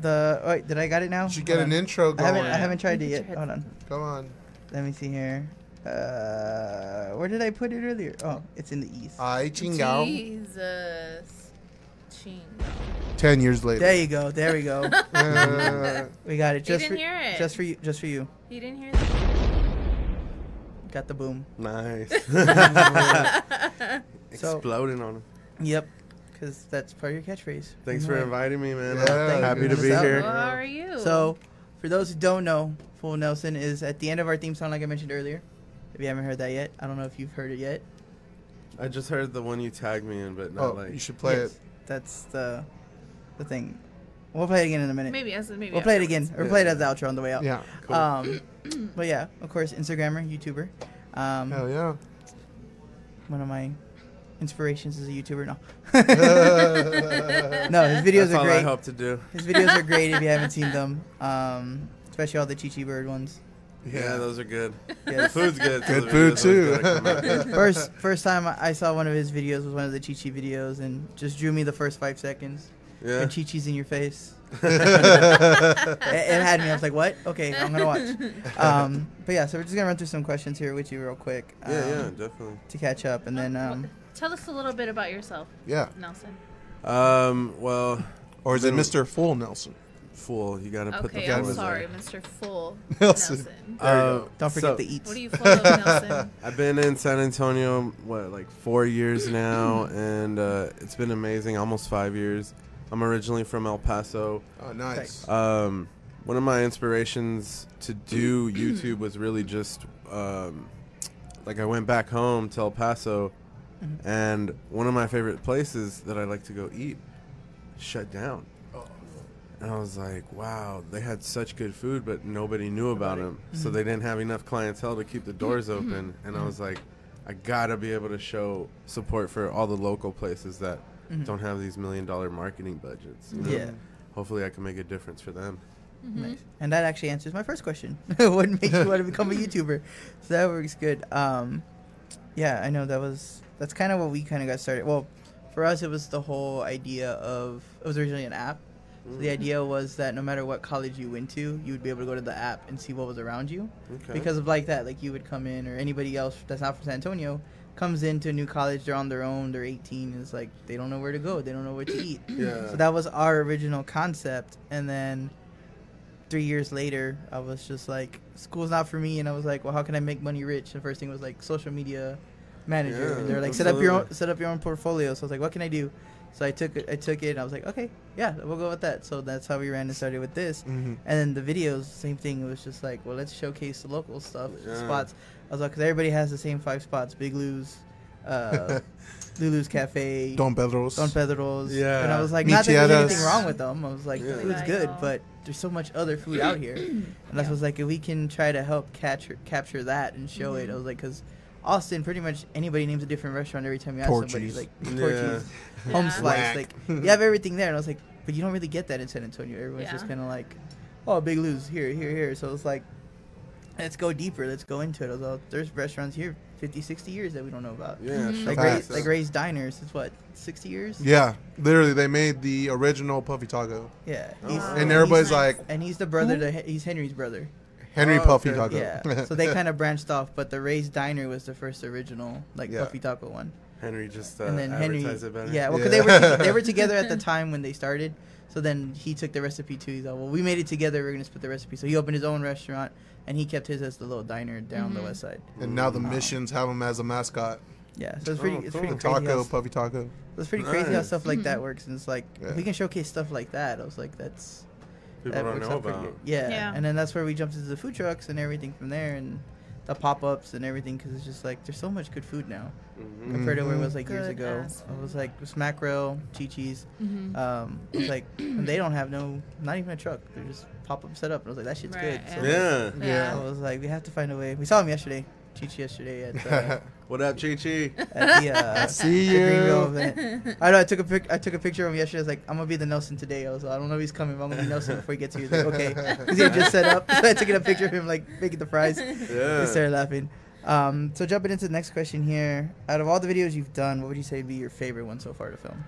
the, wait, did I got it now? You should get Hold an on. intro going. I haven't, I haven't tried it yet. Hold on. Come on. Let me see here. Uh, where did I put it earlier? Oh, it's in the east. Ay, chingao. Jesus. Chingao. Ten years later. There you go. There we go. uh, we got it. Just he didn't for, hear it. Just for you. Just for you. He didn't hear that. Got the boom. Nice. Exploding so, on him. Yep. Because that's part of your catchphrase. Thanks for inviting me, man. Yeah, yeah, happy to be out. here. How are you? So, for those who don't know, Full Nelson is at the end of our theme song, like I mentioned earlier. If you haven't heard that yet, I don't know if you've heard it yet. I just heard the one you tagged me in, but not oh, like you should play yes, it. That's the the thing. We'll play it again in a minute. Maybe as maybe we'll play it again, or yeah. play it as the outro on the way out. Yeah, cool. Um, but yeah, of course, Instagrammer, YouTuber. Um, Hell yeah! One of my inspirations is a YouTuber. No, no, his videos That's are all great. I hope to do. His videos are great if you haven't seen them, um, especially all the Chi-Chi bird ones. Yeah, yeah, those are good. Yeah, the food's good. Good so food too. Good. first, first time I saw one of his videos was one of the Chi-Chi videos, and just drew me the first five seconds. Yeah. And Chi-Chi's in your face. it, it had me. I was like, "What? Okay, I'm gonna watch." Um, but yeah, so we're just gonna run through some questions here with you real quick. Um, yeah, yeah, definitely. To catch up, and then um, tell us a little bit about yourself. Yeah, Nelson. Um, well, or is it Mister Full Nelson? Full, you gotta okay, put the. Okay, I'm sorry, there. Mister Full Nelson. Nelson. Uh, Don't forget so, the eats. What are you full of, Nelson? I've been in San Antonio what like four years now, and uh, it's been amazing. Almost five years. I'm originally from El Paso. Oh, nice. Um, one of my inspirations to do YouTube was really just um, like I went back home to El Paso, mm-hmm. and one of my favorite places that I like to go eat shut down. And I was like, wow, they had such good food, but nobody knew about them. Mm-hmm. So they didn't have enough clientele to keep the doors mm-hmm. open. And mm-hmm. I was like, I got to be able to show support for all the local places that mm-hmm. don't have these million dollar marketing budgets. You know? Yeah. Hopefully I can make a difference for them. Mm-hmm. Nice. And that actually answers my first question. What makes you want to become a YouTuber? So that works good. Um, yeah, I know that was, that's kind of what we kind of got started. Well, for us, it was the whole idea of, it was originally an app. So the idea was that no matter what college you went to, you would be able to go to the app and see what was around you. Okay. Because of like that, like you would come in, or anybody else that's not from San Antonio comes into a new college, they're on their own, they're eighteen, and it's like they don't know where to go, they don't know what to eat. Yeah. So that was our original concept, and then three years later, I was just like, school's not for me, and I was like, well, how can I make money rich? And first thing was like social media manager, yeah, and they're like, set up your own, set up your own portfolio. So I was like, what can I do? So I took it, I took it, and I was like, okay, yeah, we'll go with that. So that's how we ran and started with this. Mm-hmm. And then the videos, same thing. It was just like, well, let's showcase the local stuff, yeah. spots. I was like, because everybody has the same five spots. Big Lou's, uh, Lulu's Cafe. Don Pedro's. Don Pedro's. Yeah. And I was like, Michiadas. Not that there's anything wrong with them. I was like, yeah. the food's good, but there's so much other food out here. And yeah. I was like, if we can try to help capture, capture that and show mm-hmm. it, I was like, because... Austin, pretty much anybody names a different restaurant every time you ask Porchies. somebody. Like Porchies, yeah. Home yeah. Slice, Whack. like you have everything there. And I was like, but you don't really get that in San Antonio. Everyone's yeah. just kind of like, oh, Big Lou's here, here, here. So it's like, let's go deeper. Let's go into it. I was like, there's restaurants here fifty, sixty years that we don't know about. Yeah, mm-hmm. like, Ray's, like Ray's Diners is what, sixty years? Yeah, literally they made the original Puffy Taco. Yeah, oh. he's, and everybody's like, and he's the brother. Who? To, he's Henry's brother. Henry oh, Puffy Taco. Yeah, so they kind of branched off, but the Ray's Diner was the first original, like, yeah. Puffy Taco one. Henry just uh, and then advertised Henry, it better. Yeah, well, because yeah. they, were they were together at the time when they started, so then he took the recipe, too. He's like, well, we made it together. We're going to split the recipe. So he opened his own restaurant, and he kept his as the little diner down mm-hmm. the west side. And now the um, missions have him as a mascot. Yeah, so it's pretty, oh, it's cool. pretty crazy. Taco, Puffy Taco. It's pretty nice. crazy how stuff like that works, and it's like, yeah. we can showcase stuff like that. I was like, that's... People don't know about. Yeah. yeah, and then that's where we jumped into the food trucks and everything from there, and the pop-ups and everything, because it's just like there's so much good food now mm-hmm. compared to where it was like good years ago. Ass. It was like smack rail, Chi-Chi's. Mm-hmm. um, it was like they don't have no, not even a truck. They're just pop-up set up. And I was like, that shit's right, good. So yeah. Like, yeah, I was like, we have to find a way. We saw him yesterday. Chi-Chi yesterday at uh, what up, Chi-Chi? At the, uh, see the you. Greenville event. I know I took a pic. I took a picture of him yesterday. I was like, I'm gonna be the Nelson today. I was like, I don't know if he's coming, but I'm gonna be Nelson before he gets here. He's like, okay, because he had just set up. So I took a picture of him like making the fries. Yeah. He started laughing. Um, so jumping into the next question here. Out of all the videos you've done, what would you say would be your favorite one so far to film?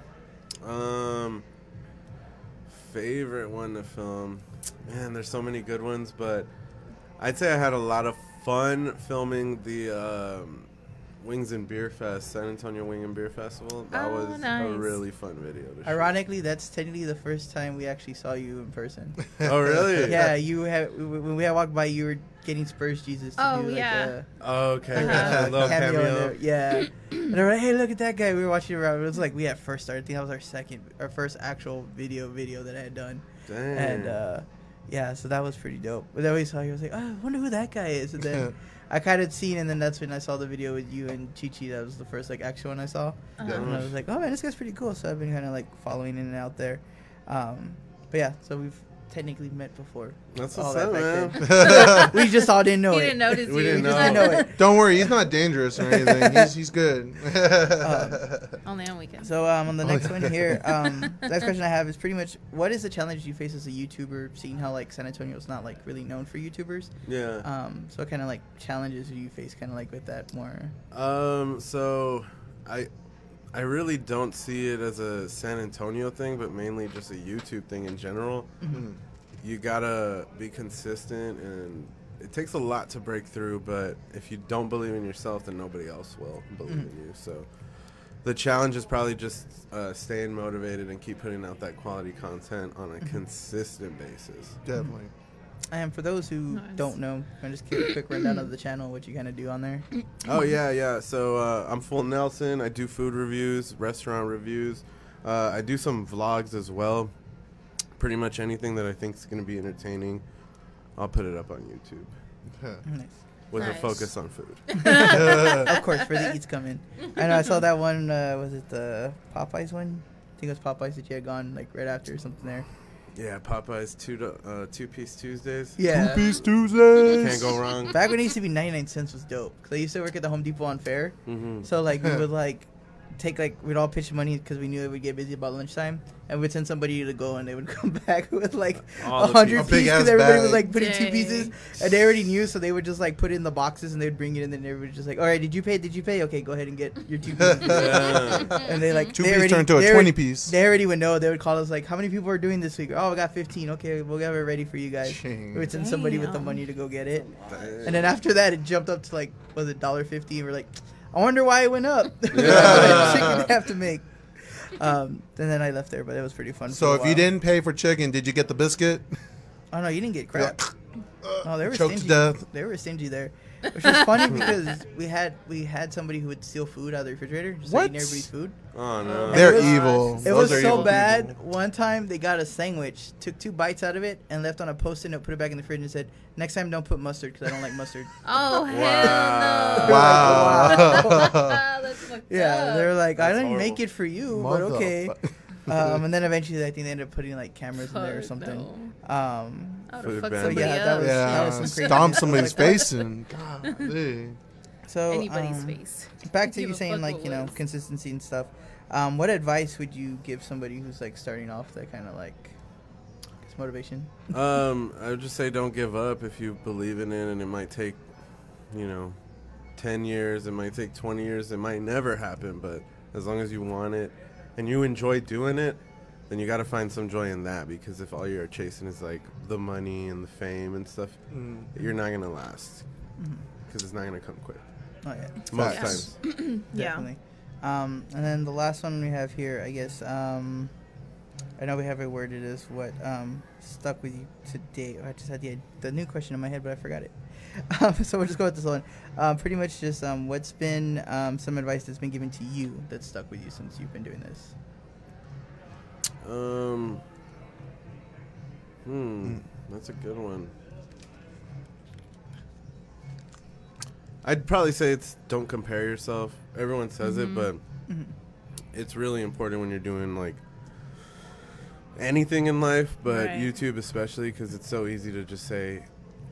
Um, favorite one to film. Man, there's so many good ones, but I'd say I had a lot of fun filming the um, Wings and Beer Fest, San Antonio Wing and Beer Festival. That oh, was nice. a really fun video to shoot. Ironically, that's technically the first time we actually saw you in person. Oh, really? Yeah, you had, when we had walked by, you were getting Spurs Jesus to oh, do like yeah. a, okay. Uh-huh. gotcha. a little cameo. cameo. Yeah. And they were like, hey, look at that guy. We were watching it around. It was like we had first started. I think that was our second, our first actual video video that I had done. Dang. And, uh, yeah, so that was pretty dope. But then we saw you, I was like, oh, I wonder who that guy is. And then I kind of seen, and then that's when I saw the video with you and Chi-Chi. That was the first, like, actual one I saw. Uh-huh. And I was like, oh, man, this guy's pretty cool. So I've been kind of, like, following in and out there. Um, but, yeah, so we've technically met before. That's what's up, man. We just all didn't know he it. Didn't notice we you. Didn't we know. Just didn't know it. Don't worry, he's not dangerous or anything. He's, he's good. um, Only on weekends. So um, on the next one here, um, the next question I have is pretty much, what is the challenge you face as a YouTuber, seeing how like San Antonio is not like really known for YouTubers? Yeah. Um, so what kind of like challenges do you face kind of like with that more? Um, so I... I really don't see it as a San Antonio thing, but mainly just a YouTube thing in general. Mm-hmm. You gotta be consistent, and it takes a lot to break through, but if you don't believe in yourself, then nobody else will believe mm-hmm. in you. So the challenge is probably just uh, staying motivated and keep putting out that quality content on a mm-hmm. consistent basis. Definitely. And for those who nice. don't know, I'm just give a quick rundown of the channel, what you kind of do on there. Oh, yeah, yeah. So uh, I'm Full Nelson. I do food reviews, restaurant reviews. Uh, I do some vlogs as well. Pretty much anything that I think is going to be entertaining, I'll put it up on YouTube. Huh. Nice. With nice. a focus on food. Of course, for the eats come in. I know I saw that one, uh, was it the Popeyes one? I think it was Popeyes that you had gone like right after or something there. Yeah, Popeye's two uh, two piece Tuesdays. Yeah, two piece Tuesdays. Can't go wrong. Back when it used to be ninety nine cents was dope. Cause I used to work at the Home Depot on Fair, mm-hmm. so like we would like take like we'd all pitch money because we knew it would get busy about lunchtime, and we'd send somebody to go, and they would come back with like a hundred pieces. Because everybody was like putting two pieces, and they already knew, so they would just like put it in the boxes, and they'd bring it in, and everybody was just like, all right, did you pay? Did you pay? Okay, go ahead and get your two pieces. Yeah. And they like two they piece already, turned to a twenty already, piece. They already would know. They would call us like, how many people are doing this week? Oh, we got fifteen. Okay, we'll have it ready for you guys. Dang. We would send somebody Damn. with the money to go get it, and then after that, it jumped up to like was it dollar fifty, and we're like, I wonder why it went up. Yeah. Chicken have to make. Um, and then I left there, but it was pretty fun. So if while. you didn't pay for chicken, did you get the biscuit? Oh, no, you didn't get crap. Oh, no, they were Choked stingy. To death. They were stingy there. Which was funny because we had we had somebody who would steal food out of the refrigerator. Just what? Eating everybody's food. Oh, no. And They're it was, evil. It Those was so evil bad. People. One time they got a sandwich, took two bites out of it, and left on a Post-it note, put it back in the fridge, and said, next time don't put mustard because I don't like mustard. Oh, hell no. Wow. Wow. That's fucked up. Yeah, they were like, That's I didn't horrible. make it for you, Mother but okay. Um, and then eventually I think they ended up putting like cameras oh, in there or something. No. Um, Food so yeah, that was, yeah, that was some crazy. Stomp somebody's face in. God, dude. So anybody's um, face. Back to you saying like you know lives. consistency and stuff. Um, what advice would you give somebody who's like starting off that kind of like motivation? Um, I would just say don't give up if you believe in it, and it might take, you know, ten years. It might take twenty years. It might never happen, but as long as you want it and you enjoy doing it, then you got to find some joy in that, because if all you're chasing is like the money and the fame and stuff, mm. you're not going to last because mm-hmm. it's not going to come quick. Oh, yeah. Most yes. times. Definitely. Yeah. Um, and then the last one we have here, I guess, um, I know we have a word, it is what um, stuck with you today. I just had the, the new question in my head, but I forgot it. Um, so we'll just go with this one. Um, pretty much just um, what's been um, some advice that's been given to you that's stuck with you since you've been doing this? Um. Hmm. That's a good one. I'd probably say it's don't compare yourself. Everyone says mm-hmm. it, but mm-hmm. it's really important when you're doing like anything in life, but right. YouTube especially, because it's so easy to just say,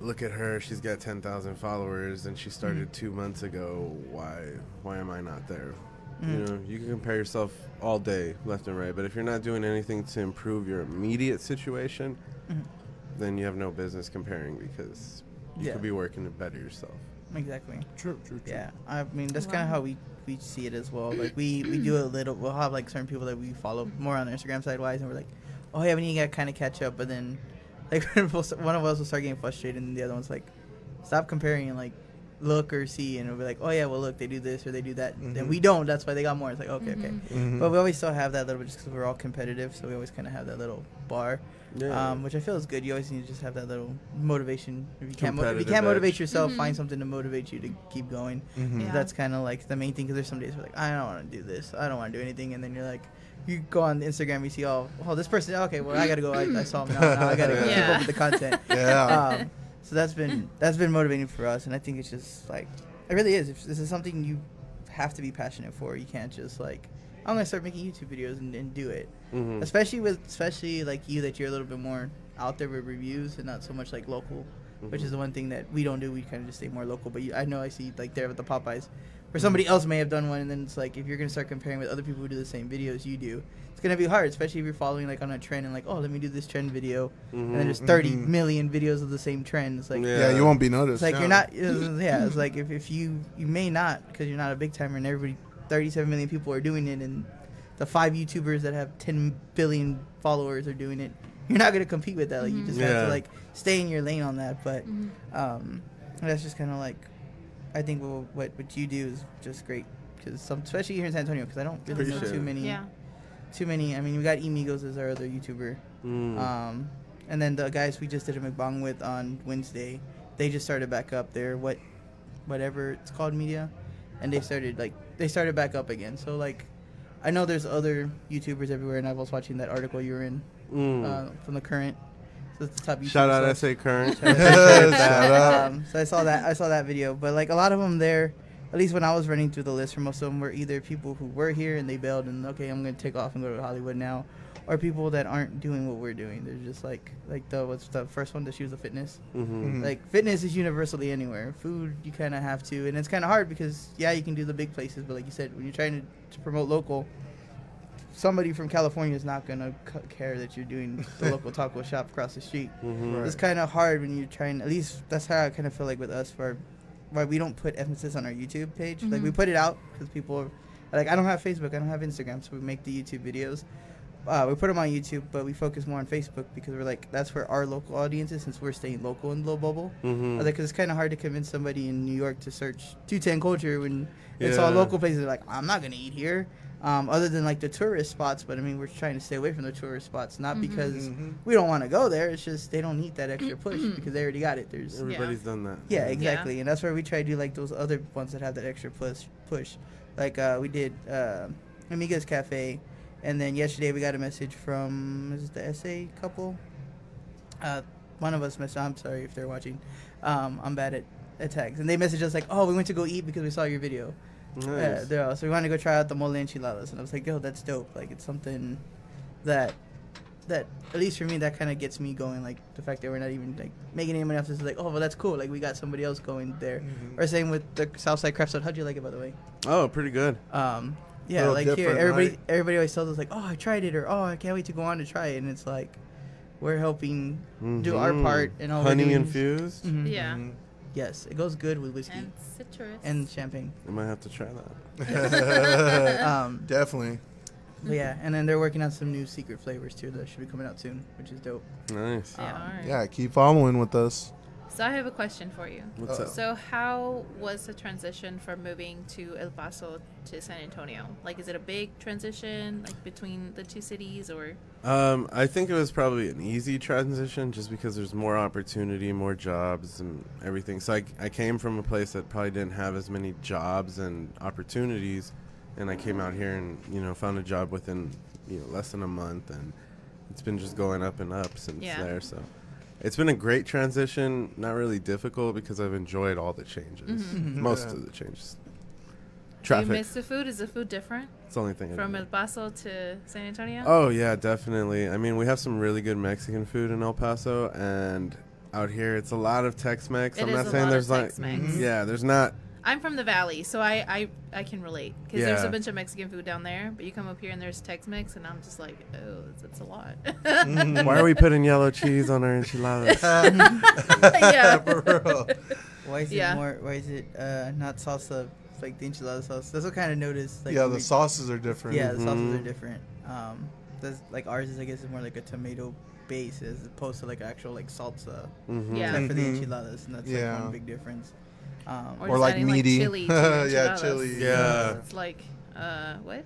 look at her, she's got ten thousand followers and she started two months ago. Why, why am I not there? Mm. You know, you can compare yourself all day left and right, but if you're not doing anything to improve your immediate situation, mm-hmm. then you have no business comparing, because you yeah. could be working to better yourself. Exactly. True, true, true. Yeah. I mean, that's wow. kind of how we, we see it as well. Like we, we do a little, we'll have like certain people that we follow more on Instagram side-wise, and we're like, oh, yeah, we need to kind of catch up, but then like one of us will start getting frustrated and the other one's like, stop comparing and like look or see, and it'll be like, oh yeah, well look, they do this or they do that, mm-hmm. and we don't, that's why they got more. It's like, okay, mm-hmm. okay. Mm-hmm. But we always still have that little bit, just because we're all competitive, so we always kind of have that little bar, yeah. um, which I feel is good. You always need to just have that little motivation. If you can't, mo- if you can't motivate yourself, mm-hmm. find something to motivate you to keep going. Mm-hmm. Yeah. That's kind of like the main thing, because there's some days where like, I don't want to do this, I don't want to do anything, and then you're like, you go on Instagram, you see, oh, oh, this person, okay, well, I gotta go. I, I saw him now, now I gotta go yeah. keep up with the content. Yeah. Um, so that's been that's been motivating for us, and I think it's just like, it really is. If this is something you have to be passionate for, you can't just like, I'm gonna start making YouTube videos and, and do it. Mm-hmm. Especially with especially like you, that you're a little bit more out there with reviews and not so much like local, mm-hmm. which is the one thing that we don't do. We kind of just stay more local. But you, I know I see like there with the Popeyes, or somebody else may have done one, and then it's like, if you're going to start comparing with other people who do the same videos you do, it's going to be hard, especially if you're following like on a trend and like, oh, let me do this trend video, mm-hmm, and then there's thirty mm-hmm. million videos of the same trend. It's like, yeah, yeah, you won't be noticed. It's like, yeah. you're not, it's, yeah, it's like if, if you, you may not, because you're not a big timer, and everybody, thirty-seven million people are doing it, and the five YouTubers that have ten billion followers are doing it, you're not going to compete with that. Like, mm-hmm. you just yeah. have to like stay in your lane on that, but mm-hmm. um, that's just kind of like, I think what, what what you do is just great, because some, especially here in San Antonio, because I don't really Appreciate know too many, yeah. too many. I mean, we got Emigos as our other YouTuber, mm. um, and then the guys we just did a mukbang with on Wednesday, they just started back up their what, whatever it's called, media, and they started like they started back up again. So like, I know there's other YouTubers everywhere, and I was watching that article you were in mm. uh, from the Current. Top shout out S A Current. Shout out. Um, so I saw that I saw that video, but like a lot of them there, at least when I was running through the list, for most of them were either people who were here and they bailed and okay, I'm gonna take off and go to Hollywood now, or people that aren't doing what we're doing. They're just like like the what's the first one? The shoes of fitness. Mm-hmm. Mm-hmm. Like fitness is universally anywhere. Food you kind of have to, and it's kind of hard because yeah, you can do the big places, but like you said, when you're trying to, to promote local. Somebody from California is not going to c- care that you're doing the local taco shop across the street. Mm-hmm, right. It's kind of hard when you're trying, at least that's how I kind of feel like with us, for why we don't put emphasis on our YouTube page. Mm-hmm. Like we put it out because people are like, I don't have Facebook, I don't have Instagram, so we make the YouTube videos. Uh, we put them on YouTube, but we focus more on Facebook because we're like, that's where our local audience is, since we're staying local in the little bubble. Mm-hmm. Like, because it's kind of hard to convince somebody in New York to search two ten Culture when yeah. it's all local places. They're like, I'm not going to eat here. Um, other than like the tourist spots, but I mean, we're trying to stay away from the tourist spots, not mm-hmm. because mm-hmm. we don't want to go there. It's just they don't need that extra push because they already got it. There's everybody's yeah. done that. Yeah, exactly, yeah. and that's where we try to do like those other ones that have that extra push. Push, like uh, we did uh, Amiga's Cafe, and then yesterday we got a message from is it the S A couple. Uh, one of us messaged. I'm sorry if they're watching. Um, I'm bad at, at tags, and they messaged us like, "Oh, we went to go eat because we saw your video." Nice. Yeah, so we wanted to go try out the mole enchiladas, and I was like, yo, that's dope. Like, it's something that, that at least for me, that kind of gets me going. Like, the fact that we're not even, like, making anyone else is like, oh, well, that's cool. Like, we got somebody else going there. Mm-hmm. Or same with the Southside Craft Soda. How'd you like it, by the way? Oh, pretty good. Um, yeah, like here, everybody right? everybody always tells us, like, oh, I tried it, or oh, I can't wait to go on to try it. And it's like, we're helping mm-hmm. do our part. And all honey infused? Mm-hmm. Yeah. Mm-hmm. Yes, it goes good with whiskey. And citrus. And champagne. I might have to try that. um, Definitely. But yeah, and then they're working on some new secret flavors, too, that should be coming out soon, which is dope. Nice. Um, yeah, yeah, keep following with us. So I have a question for you. What's up? So how was the transition from moving to El Paso to San Antonio? Like, is it a big transition, like, between the two cities, or? Um, I think it was probably an easy transition just because there's more opportunity, more jobs, and everything. So I, I came from a place that probably didn't have as many jobs and opportunities, and I came out here and, you know, found a job within, you know, less than a month, and it's been just going up and up since yeah. there, so. It's been a great transition, not really difficult because I've enjoyed all the changes, mm-hmm. most yeah. of the changes. Traffic. You miss the food? Is the food different? It's the only thing. From El Paso to San Antonio? Oh, yeah, definitely. I mean, we have some really good Mexican food in El Paso, and out here. It's a lot of Tex-Mex. It I'm is not a saying lot there's of like Tex-Mex. Yeah, there's not. I'm from the Valley, so I I, I can relate because yeah. there's a bunch of Mexican food down there, but you come up here and there's Tex-Mex, and I'm just like, oh, that's a lot. Why are we putting yellow cheese on our enchiladas? Um, yeah. Why is it yeah. more? Why is it uh, not salsa like the enchilada sauce? That's what kind of noticed. Like, yeah, the we, sauces are different. Yeah, the mm. sauces are different. Um, that's like ours is I guess is more like a tomato base as opposed to like actual like salsa. Mm-hmm. Yeah, except for the enchiladas, and that's yeah. like one big difference. Um, or, or like meaty, like chili yeah, chili. Yeah, yeah. It's like, uh, what?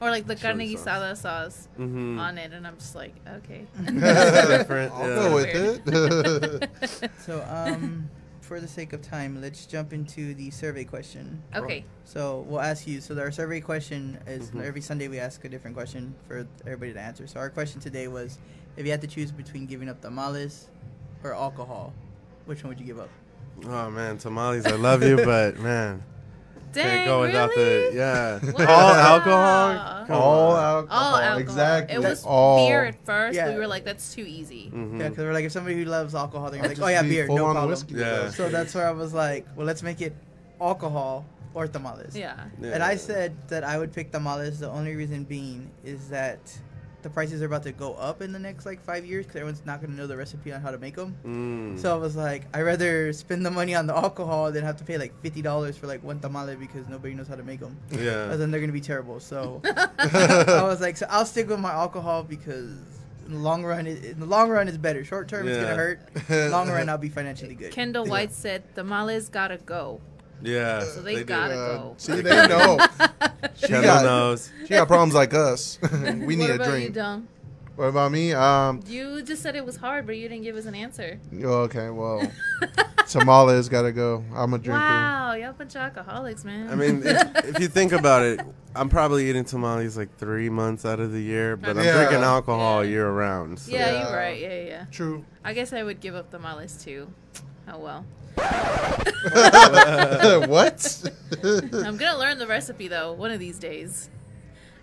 Or like the chili carne guisada sauce, sauce mm-hmm. on it, and I'm just like, okay. Different. I'll yeah. go with it. So, um, for the sake of time, let's jump into the survey question. Okay. So we'll ask you. So our survey question is mm-hmm. every Sunday we ask a different question for everybody to answer. So our question today was, if you had to choose between giving up tamales or alcohol, which one would you give up? Oh man, tamales! I love you, but man, Dang, can't go without really? the yeah. Wow. All alcohol, Come all on. alcohol, all alcohol. Exactly. It was all. beer at first. Yeah. We were like, that's too easy. Mm-hmm. Yeah, because we're like, if somebody who loves alcohol, they're like, oh yeah, beer, no problem. Yeah. So that's where I was like, well, let's make it alcohol or tamales. Yeah. yeah. And I said that I would pick tamales. The only reason being is that the prices are about to go up in the next like five years because everyone's not going to know the recipe on how to make them. Mm. So I was like, I'd rather spend the money on the alcohol than have to pay like fifty dollars for like one tamale because nobody knows how to make them. Yeah. And then they're going to be terrible. So I was like, so I'll stick with my alcohol because in the long run, it, in the long run it's better. Short term, yeah. it's going to hurt. Long run, I'll be financially good. Kendall White yeah. said, tamales got to go. Yeah. So they, they gotta uh, go. See, they know. She got, knows. She got problems like us. We need a drink. What about you, Dom? What about me? Um, you just said it was hard, but you didn't give us an answer. Okay, well, tamales gotta go. I'm a drinker. Wow, y'all bunch of alcoholics, man. I mean, if, if you think about it, I'm probably eating tamales like three months out of the year, but yeah. I'm drinking alcohol yeah. year round. So. Yeah, yeah, you're right. Yeah, yeah. True. I guess I would give up tamales too. Oh well. What? I'm gonna learn the recipe though one of these days.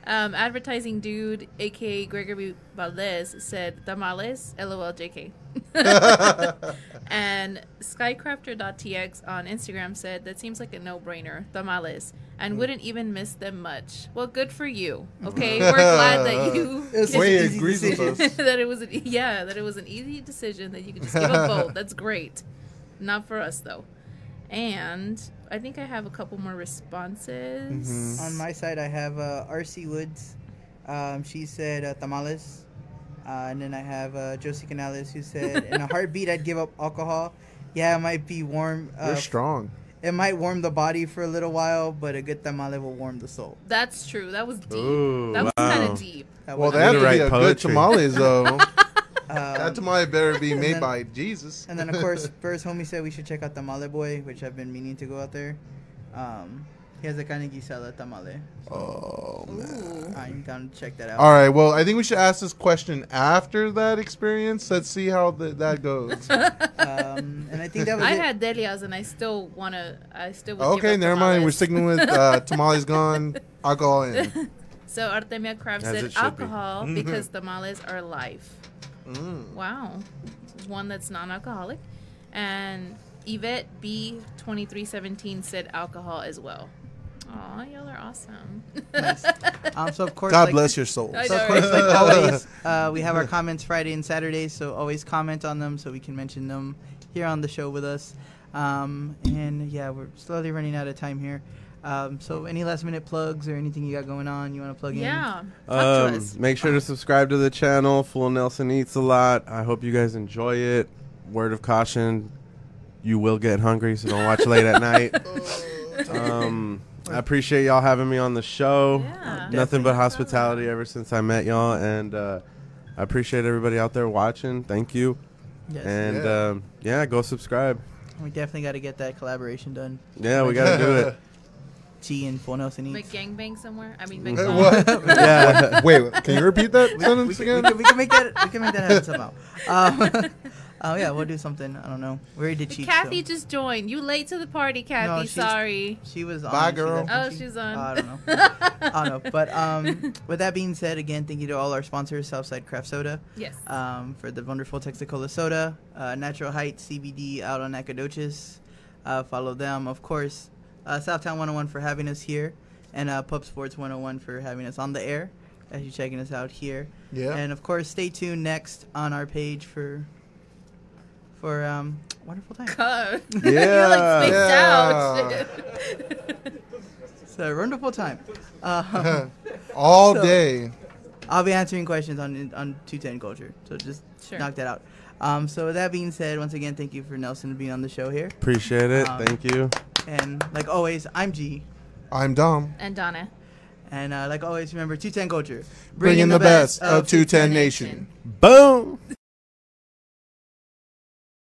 Um, advertising dude, aka Gregory Valdez, said tamales, lol, J K. And skycrafter dot t x on Instagram said that seems like a no-brainer, tamales, and mm. wouldn't even miss them much. Well, good for you. Okay, we're glad that you way agrees with us. that it was an, yeah, that it was an easy decision that you could just give up both. That's great. Not for us, though. And I think I have a couple more responses. Mm-hmm. On my side, I have uh, R C Woods. Um, she said uh, tamales. Uh, and then I have uh, Josie Canales, who said, in a heartbeat, I'd give up alcohol. Yeah, it might be warm. Uh, You're strong. It might warm the body for a little while, but a good tamale will warm the soul. That's true. That was deep. Ooh, that wow. was kind of deep. That well, that would be a poetry. good tamale, though. Um, that tamale better be made then, by Jesus. And then, of course, first homie said we should check out Tamale Boy, which I've been meaning to go out there. Um, he has a carne guisada tamale. So oh, man. I'm going to check that out. All right. Well, I think we should ask this question after that experience. Let's see how th that goes. um, and I think that was I it. had Delia's, and I still want to. I still would Okay, never mind. We're sticking with uh, tamales gone, alcohol in. So Artemia Crab said alcohol be. because tamales are life. Mm. Wow. One that's non-alcoholic. And Yvette B twenty-three seventeen said alcohol as well. Aw, y'all are awesome. Nice. Um, so of course, God like, bless your soul. So of course, like always, uh, we have our comments Friday and Saturday, so always comment on them so we can mention them here on the show with us. Um, and yeah, we're slowly running out of time here. Um, so any last minute plugs or anything you got going on you want to plug in? Yeah. Talk um, to us. Make sure to subscribe to the channel. Full Nelson Eats a lot. I hope you guys enjoy it. Word of caution, you will get hungry, so don't watch late at night. Um, I appreciate y'all having me on the show. Yeah. Nothing but hospitality ever since I met y'all, and uh, I appreciate everybody out there watching. Thank you. Yes. And yeah. Um, yeah, go subscribe. We definitely got to get that collaboration done. Yeah, we got to do it. tea and phone else and eat. Like gangbang somewhere? I mean, McDonald's. What? Yeah. Wait, can you repeat that we, sentence we, again? We can, we can make that. We can make that happen somehow. Um, oh yeah, we'll do something. I don't know. We already did cheat. Kathy so. just joined. You late to the party, Kathy. No, sorry. She was on. Bye, girl. She oh, she? she's on. Uh, I don't know. I don't know. But um, with that being said, again, thank you to all our sponsors, Southside Craft Soda. Yes. Um, for the wonderful Texacola Soda, uh, Natural Heights C B D out on Nacogdoches. Uh, follow them, of course. Uh, Southtown one oh one for having us here, and uh, Pub Sports one oh one for having us on the air as you're checking us out here. Yeah. And of course, stay tuned next on our page for for um wonderful time. God. Yeah. You're like spaced yeah. out. It's a wonderful time. Uh, All so day. I'll be answering questions on on two ten Culture, so just sure. knock that out. Um, so with that being said, once again, thank you for Nelson being on the show here. Appreciate it. Um, thank you. And like always, I'm G. I'm Dom. And Donna. And uh, like always, remember two ten Culture. Bringing, Bringing the, the best, best of two ten Nation. Nation. Boom.